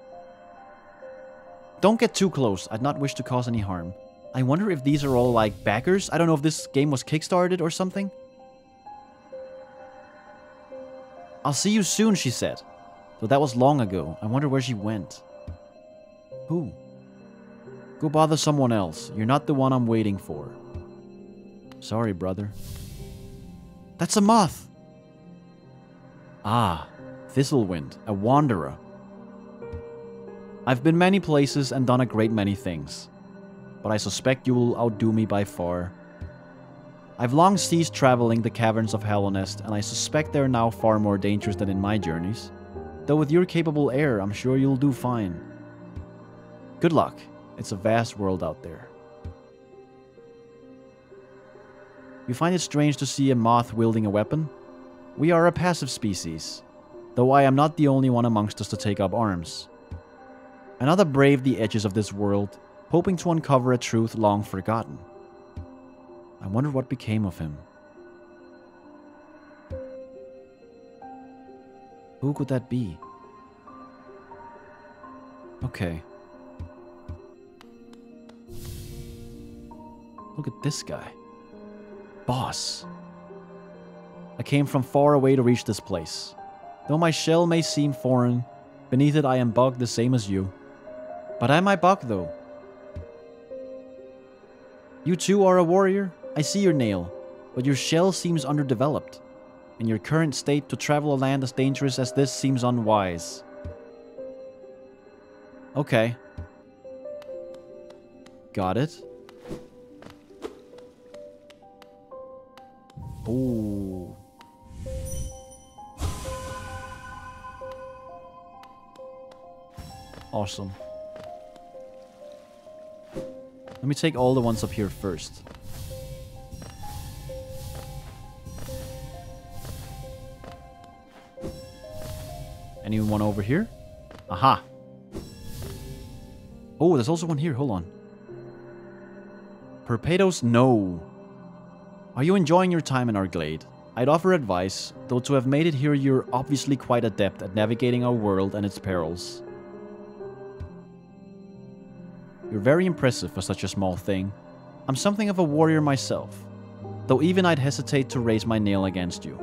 Don't get too close, I'd not wish to cause any harm. I wonder if these are all, like, backers? I don't know if this game was kickstarted or something. I'll see you soon, she said. Though that was long ago, I wonder where she went. Who? Go bother someone else, you're not the one I'm waiting for. Sorry, brother. That's a moth! Ah, Thistlewind, a wanderer. I've been many places and done a great many things, but I suspect you will outdo me by far. I've long ceased traveling the caverns of Hallownest, and I suspect they're now far more dangerous than in my journeys, though with your capable air, I'm sure you'll do fine. Good luck. It's a vast world out there. You find it strange to see a moth wielding a weapon? We are a passive species, though I am not the only one amongst us to take up arms. Another braved the edges of this world, hoping to uncover a truth long forgotten. I wonder what became of him. Who could that be? Okay. Look at this guy. Boss. I came from far away to reach this place. Though my shell may seem foreign, beneath it I am bugged the same as you. But am I bugged though? You too are a warrior. I see your nail, but your shell seems underdeveloped. In your current state, to travel a land as dangerous as this seems unwise. Okay. Got it. Ooh. Awesome. Let me take all the ones up here first. Anyone over here? Aha! Oh, there's also one here. Hold on. Perpetuos, no. Are you enjoying your time in our glade? I'd offer advice, though to have made it here you're obviously quite adept at navigating our world and its perils. You're very impressive for such a small thing. I'm something of a warrior myself, though even I'd hesitate to raise my nail against you.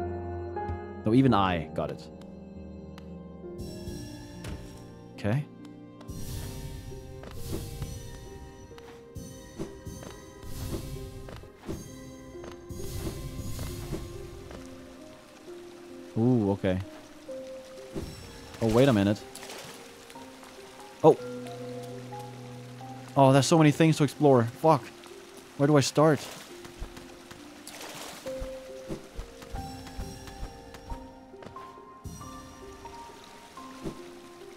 Though even I got it. Okay. Ooh, okay. Oh, wait a minute. Oh! Oh, there's so many things to explore. Fuck. Where do I start?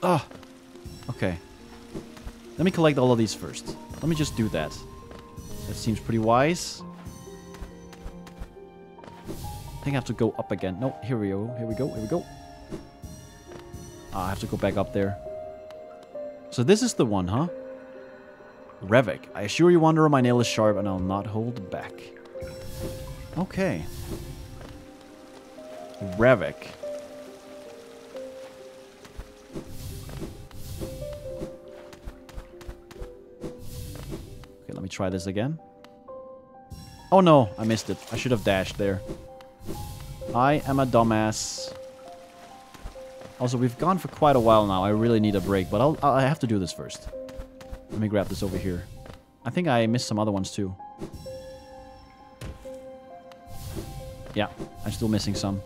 Ah! Okay. Let me collect all of these first. Let me just do that. That seems pretty wise. I think I have to go up again. No, here we go. Here we go. Here we go. Ah, I have to go back up there. So this is the one, huh? Revik. I assure you, Wanderer, my nail is sharp and I'll not hold back. Okay. Revik. Okay, let me try this again. Oh no, I missed it. I should have dashed there. I am a dumbass. Also, we've gone for quite a while now. I really need a break, but I have to do this first. Let me grab this over here. I think I missed some other ones too. Yeah, I'm still missing some.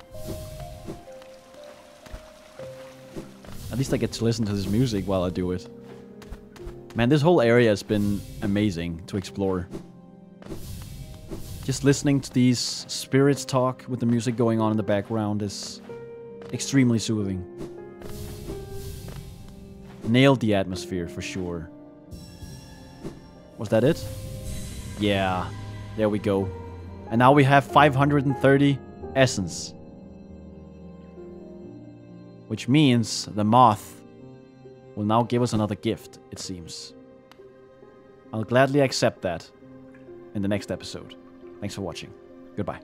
At least I get to listen to this music while I do it. Man, this whole area has been amazing to explore. Just listening to these spirits talk with the music going on in the background is extremely soothing. Nailed the atmosphere for sure. Was that it? Yeah, there we go. And now we have 530 essence. Which means the moth will now give us another gift, it seems. I'll gladly accept that in the next episode. Thanks for watching. Goodbye.